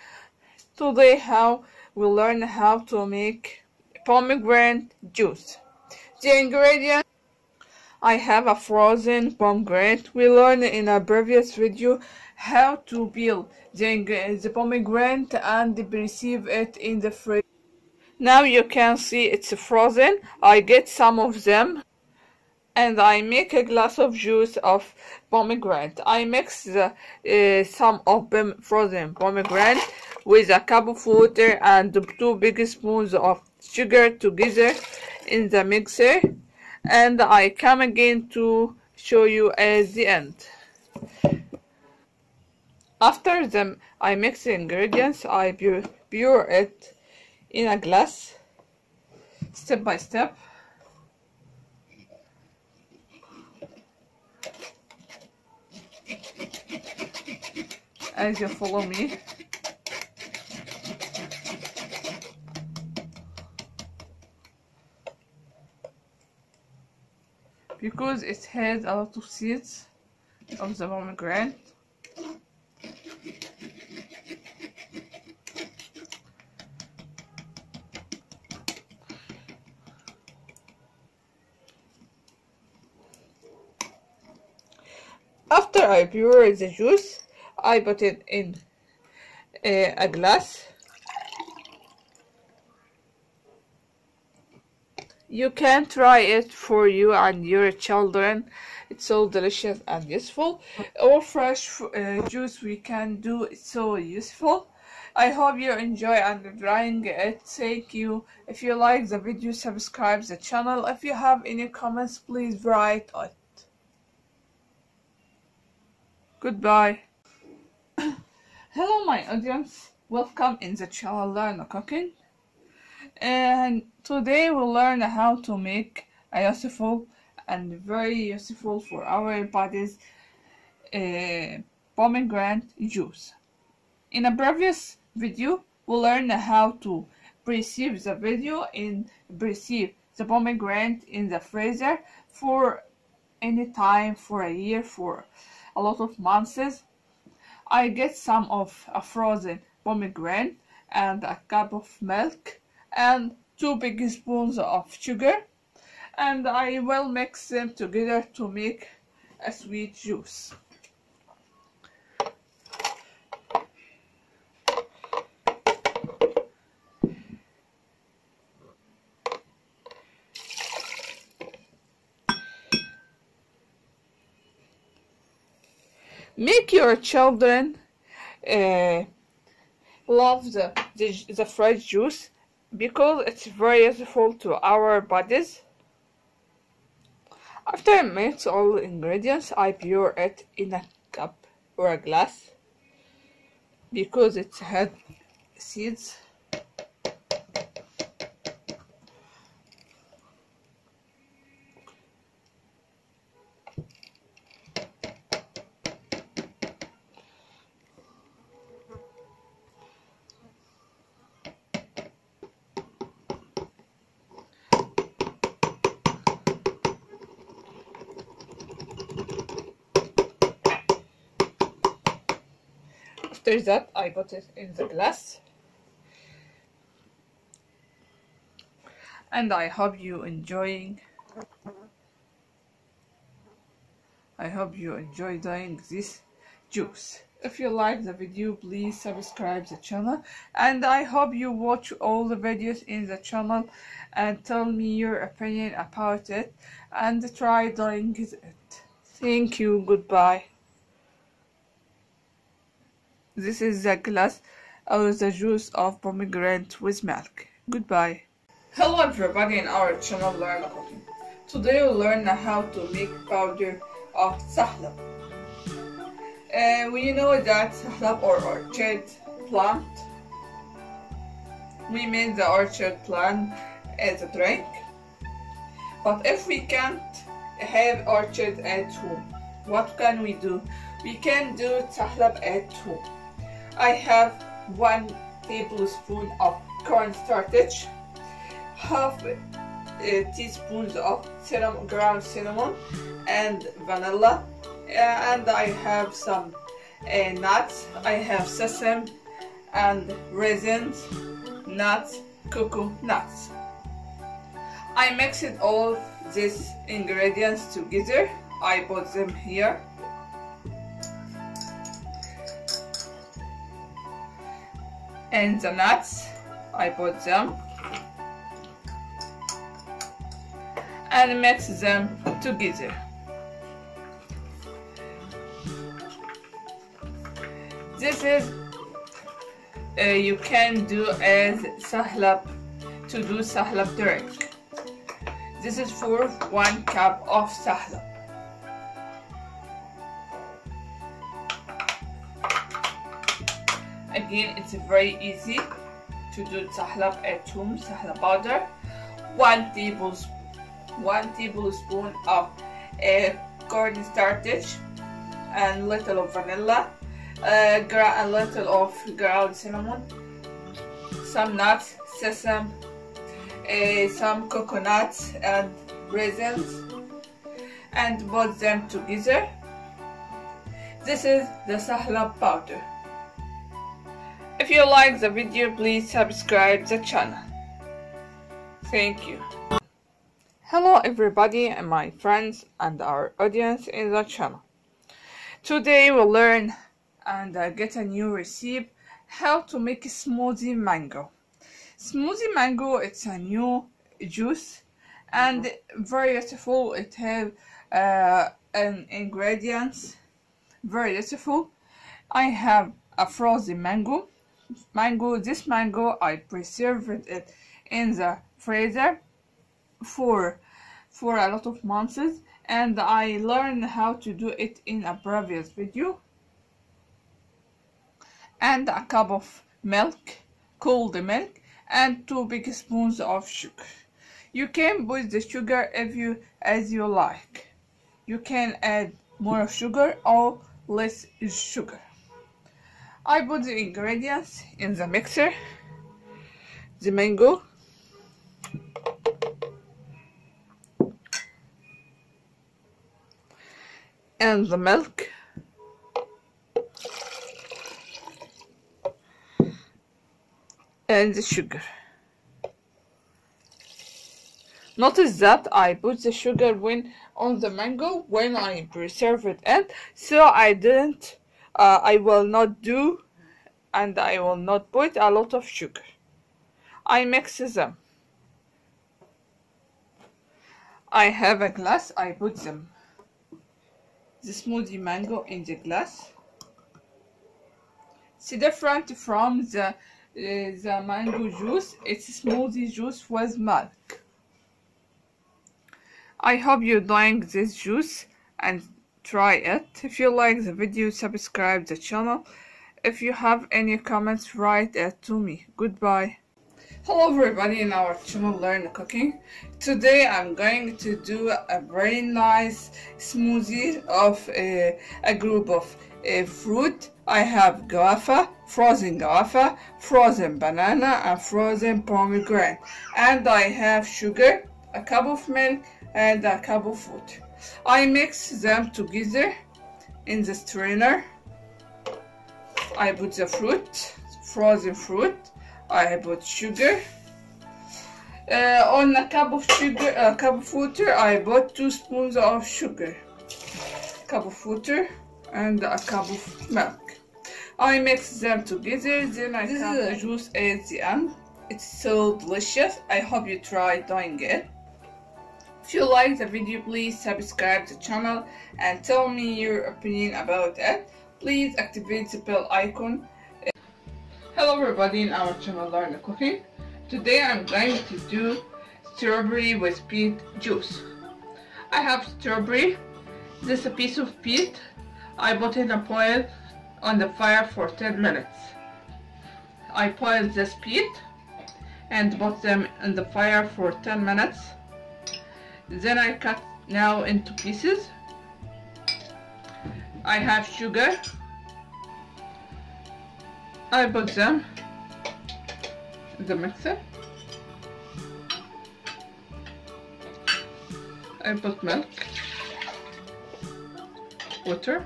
Today how we learn how to make pomegranate juice. The ingredients: I have a frozen pomegranate. We learned in a previous video how to peel the pomegranate and receive it in the fridge. Now you can see it's frozen. I get some of them and I make a glass of juice of pomegranate. I mix some of frozen pomegranate with a cup of water and 2 big spoons of sugar together in the mixer, and I come again to show you at the end. After them, I mix the ingredients. I pour it in a glass step by step. As you follow me, because it has a lot of seeds of the pomegranate. After I pour the juice, I put it in a glass. You can try it for you and your children. It's so delicious and useful. All fresh juice we can do. It's so useful. I hope you enjoy and trying it. Thank you. If you like the video, subscribe the channel. If you have any comments, please write it. Goodbye. Hello my audience, welcome in the channel Learn Cooking, and today we'll learn how to make a useful and very useful for our bodies pomegranate juice. In a previous video we'll learn how to preserve the video and preserve the pomegranate in the freezer for any time, for a year, for a lot of months. I get some of a frozen pomegranate and a cup of milk and 2 big spoons of sugar, and I will mix them together to make a sweet juice. Make your children love the fresh juice because it's very useful to our bodies. After I mix all the ingredients, I pour it in a cup or a glass because it had seeds. After that, I put it in the glass, and I hope you enjoy doing this juice. If you like the video, please subscribe the channel, and I hope you watch all the videos in the channel and tell me your opinion about it and try doing it. Thank you. Goodbye. This is the glass of the juice of pomegranate with milk. Goodbye. Hello everybody in our channel Learn Cooking. Today we'll learn how to make powder of sahlab. We know that sahlab or orchid plant. We made the orchid plant as a drink. But if we can't have orchid at home, what can we do? We can do sahlab at home. I have 1 tablespoon of cornstarch, ½ teaspoon of ground cinnamon and vanilla, and I have some nuts. I have sesame and raisins, nuts, cocoa nuts. I mixed all these ingredients together. I put them here. And the nuts, I put them and mix them together. This is you can do as sahlab, to do sahlab drink. This is for 1 cup of sahlab. Again, it's very easy to do sahlab at home. Sahlab powder, 1 tablespoon of cornstarch, and a little of vanilla, a little of ground cinnamon, some nuts, sesame, some coconuts and raisins, and put them together. This is the sahlab powder. If you like the video, please subscribe the channel. Thank you. Hello everybody and my friends and our audience in the channel. Today we'll learn and get a new recipe, how to make a smoothie mango. Smoothie mango, it's a new juice and very beautiful. It has an ingredients very beautiful. I have a frozen mango. This mango I preserved it in the freezer for a lot of months, and I learned how to do it in a previous video. And a cup of milk, cold milk, and 2 big spoons of sugar. You can put the sugar as you like. You can add more sugar or less sugar. I put the ingredients in the mixer. The mango, and the milk, and the sugar. Notice that I put the sugar on the mango when I preserve it, and so I will not do, and I will not put a lot of sugar. I mix them. I have a glass. I put them. The smoothie mango in the glass. It's different from the mango juice. It's smoothie juice with milk. I hope you like this juice and try it. If you like the video, subscribe the channel. If you have any comments, write it to me. Goodbye. Hello everybody in our channel Learn Cooking. Today I'm going to do a very nice smoothie of a group of fruit. I have guava, frozen guava, frozen banana, and frozen pomegranate. And I have sugar, a cup of milk, and a cup of water. I mix them together in the strainer. I put the fruit, frozen fruit. I put sugar on a cup of water. I put 2 spoons of sugar, a cup of water, and a cup of milk. I mix them together. Then I have the juice at the end. It's so delicious. I hope you try doing it. If you like the video, please subscribe to the channel and tell me your opinion about it. Please activate the bell icon. Hello everybody in our channel Learn Cooking. Today I'm going to do strawberry with beet juice. I have strawberry. This is a piece of beet. I put in a boil on the fire for 10 minutes. I boiled this beet and put them in the fire for 10 minutes. Then I cut now into pieces. I have sugar. I put them in the mixer. I put milk, water,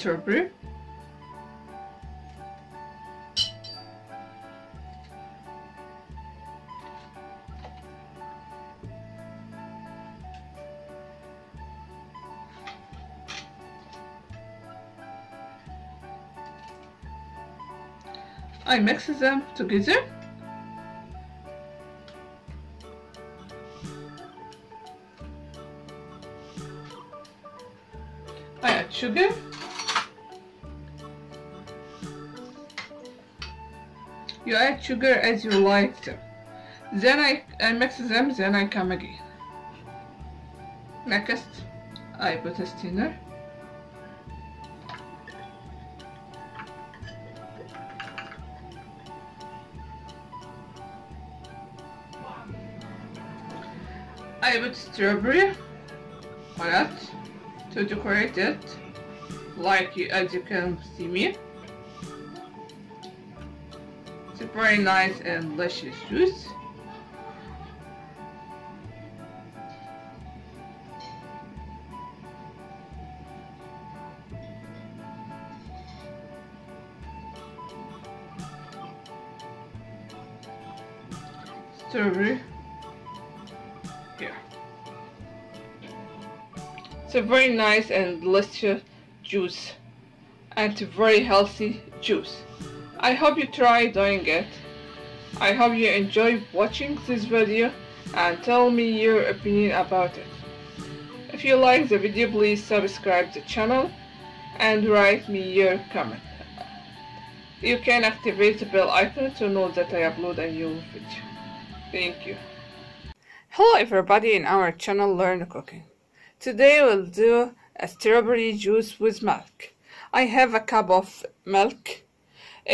October. I mix them together. I add sugar. You add sugar as you like them. Then I mix them, then I come again. Next, I put a steamer. I put strawberry on it to decorate it, like as you can see me. It's a very nice and delicious juice. Strawberry. It's a very nice and delicious juice, and a very healthy juice. I hope you try doing it. I hope you enjoy watching this video and tell me your opinion about it. If you like the video, please subscribe to the channel and write me your comment. You can activate the bell icon to know that I upload a new video. Thank you. Hello everybody in our channel Learn Cooking. Today we'll do a strawberry juice with milk. I have a cup of milk,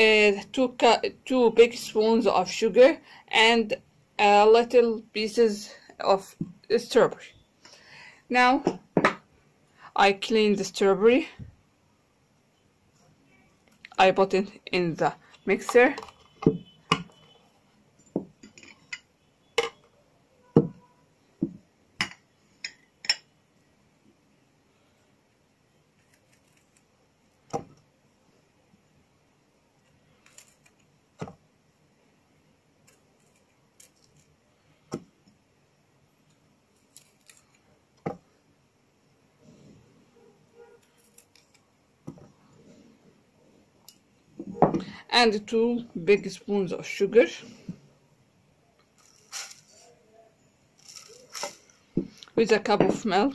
two big spoons of sugar, and little pieces of strawberry. Now I clean the strawberry. I put it in the mixer. And two big spoons of sugar. With a cup of milk.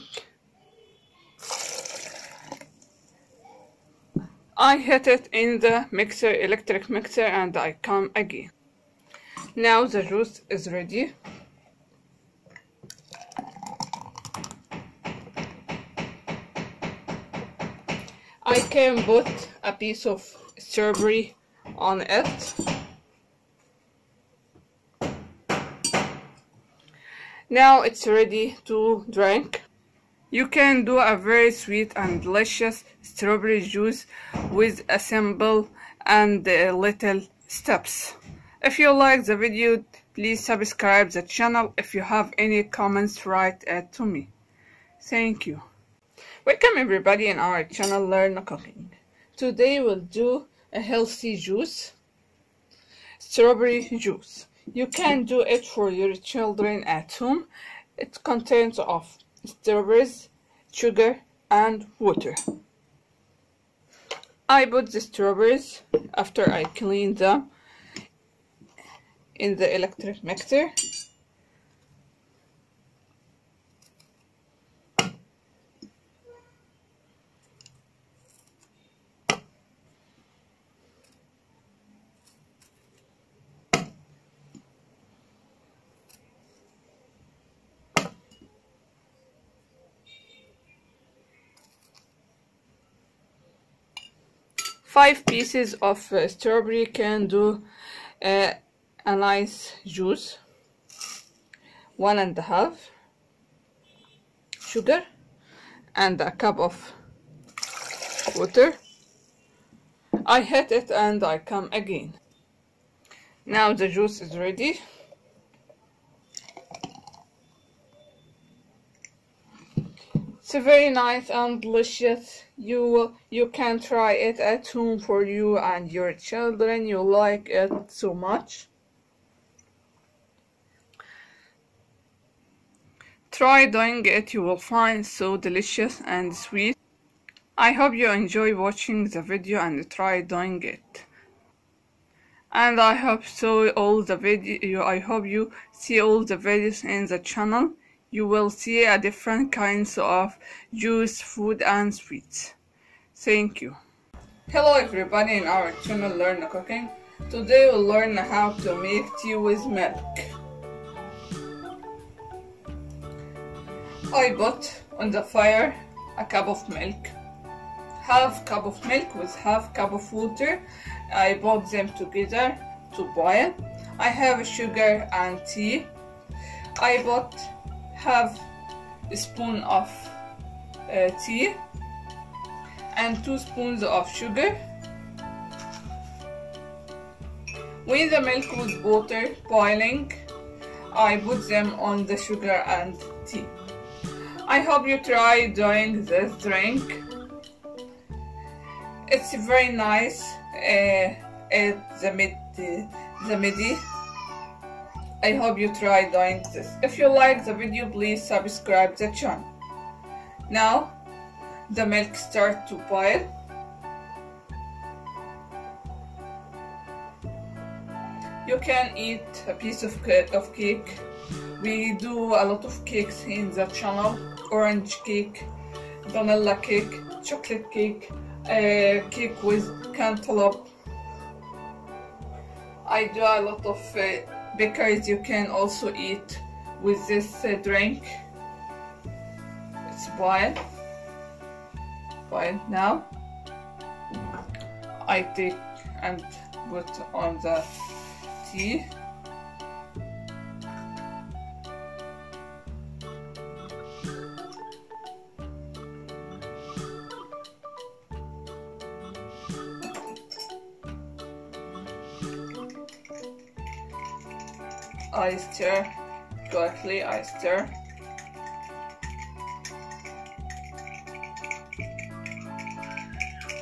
I hit it in the mixer, electric mixer, and I come again. Now the juice is ready. I can put a piece of strawberry on it. Now it's ready to drink. You can do a very sweet and delicious strawberry juice with a simple and little steps. If you like the video, please subscribe the channel. If you have any comments, write it to me. Thank you. Welcome everybody in our channel Learn Cooking. Today we'll do a healthy juice, strawberry juice. You can do it for your children at home. It contains of strawberries, sugar, and water. I put the strawberries after I clean them in the electric mixer. Five pieces of strawberry can do a nice juice. 1.5 sugar and a cup of water. I hit it and I come again. Now the juice is ready. It's very nice and delicious. You can try it at home for you and your children. You like it so much. Try doing it, you will find so delicious and sweet. I hope you enjoy watching the video and try doing it. And I hope you see all the videos in the channel. You will see a different kinds of juice, food and sweets. Thank you. Hello everybody in our channel Learn Cooking. Today we'll learn how to make tea with milk. I put on the fire a cup of milk, half cup of milk with half cup of water. I put them together to boil. I have sugar and tea. I put half a spoon of tea and 2 spoons of sugar. When the milk was boiling, I put them on the sugar and tea. I hope you try doing this drink. It's very nice at the midi. I hope you try doing this. If you like the video, please subscribe the channel. Now the milk starts to boil. You can eat a piece of cake. We do a lot of cakes in the channel: orange cake, vanilla cake, chocolate cake, cake with cantaloupe. I do a lot of bakeries. You can also eat with this drink. It's boiled now. I take and put on the tea. I stir quickly. I stir.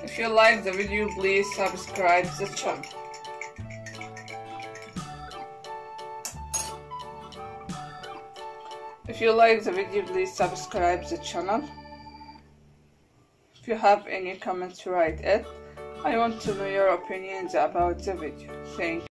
If you like the video, please subscribe the channel. If you have any comments, write it. I want to know your opinions about the video. Thank you.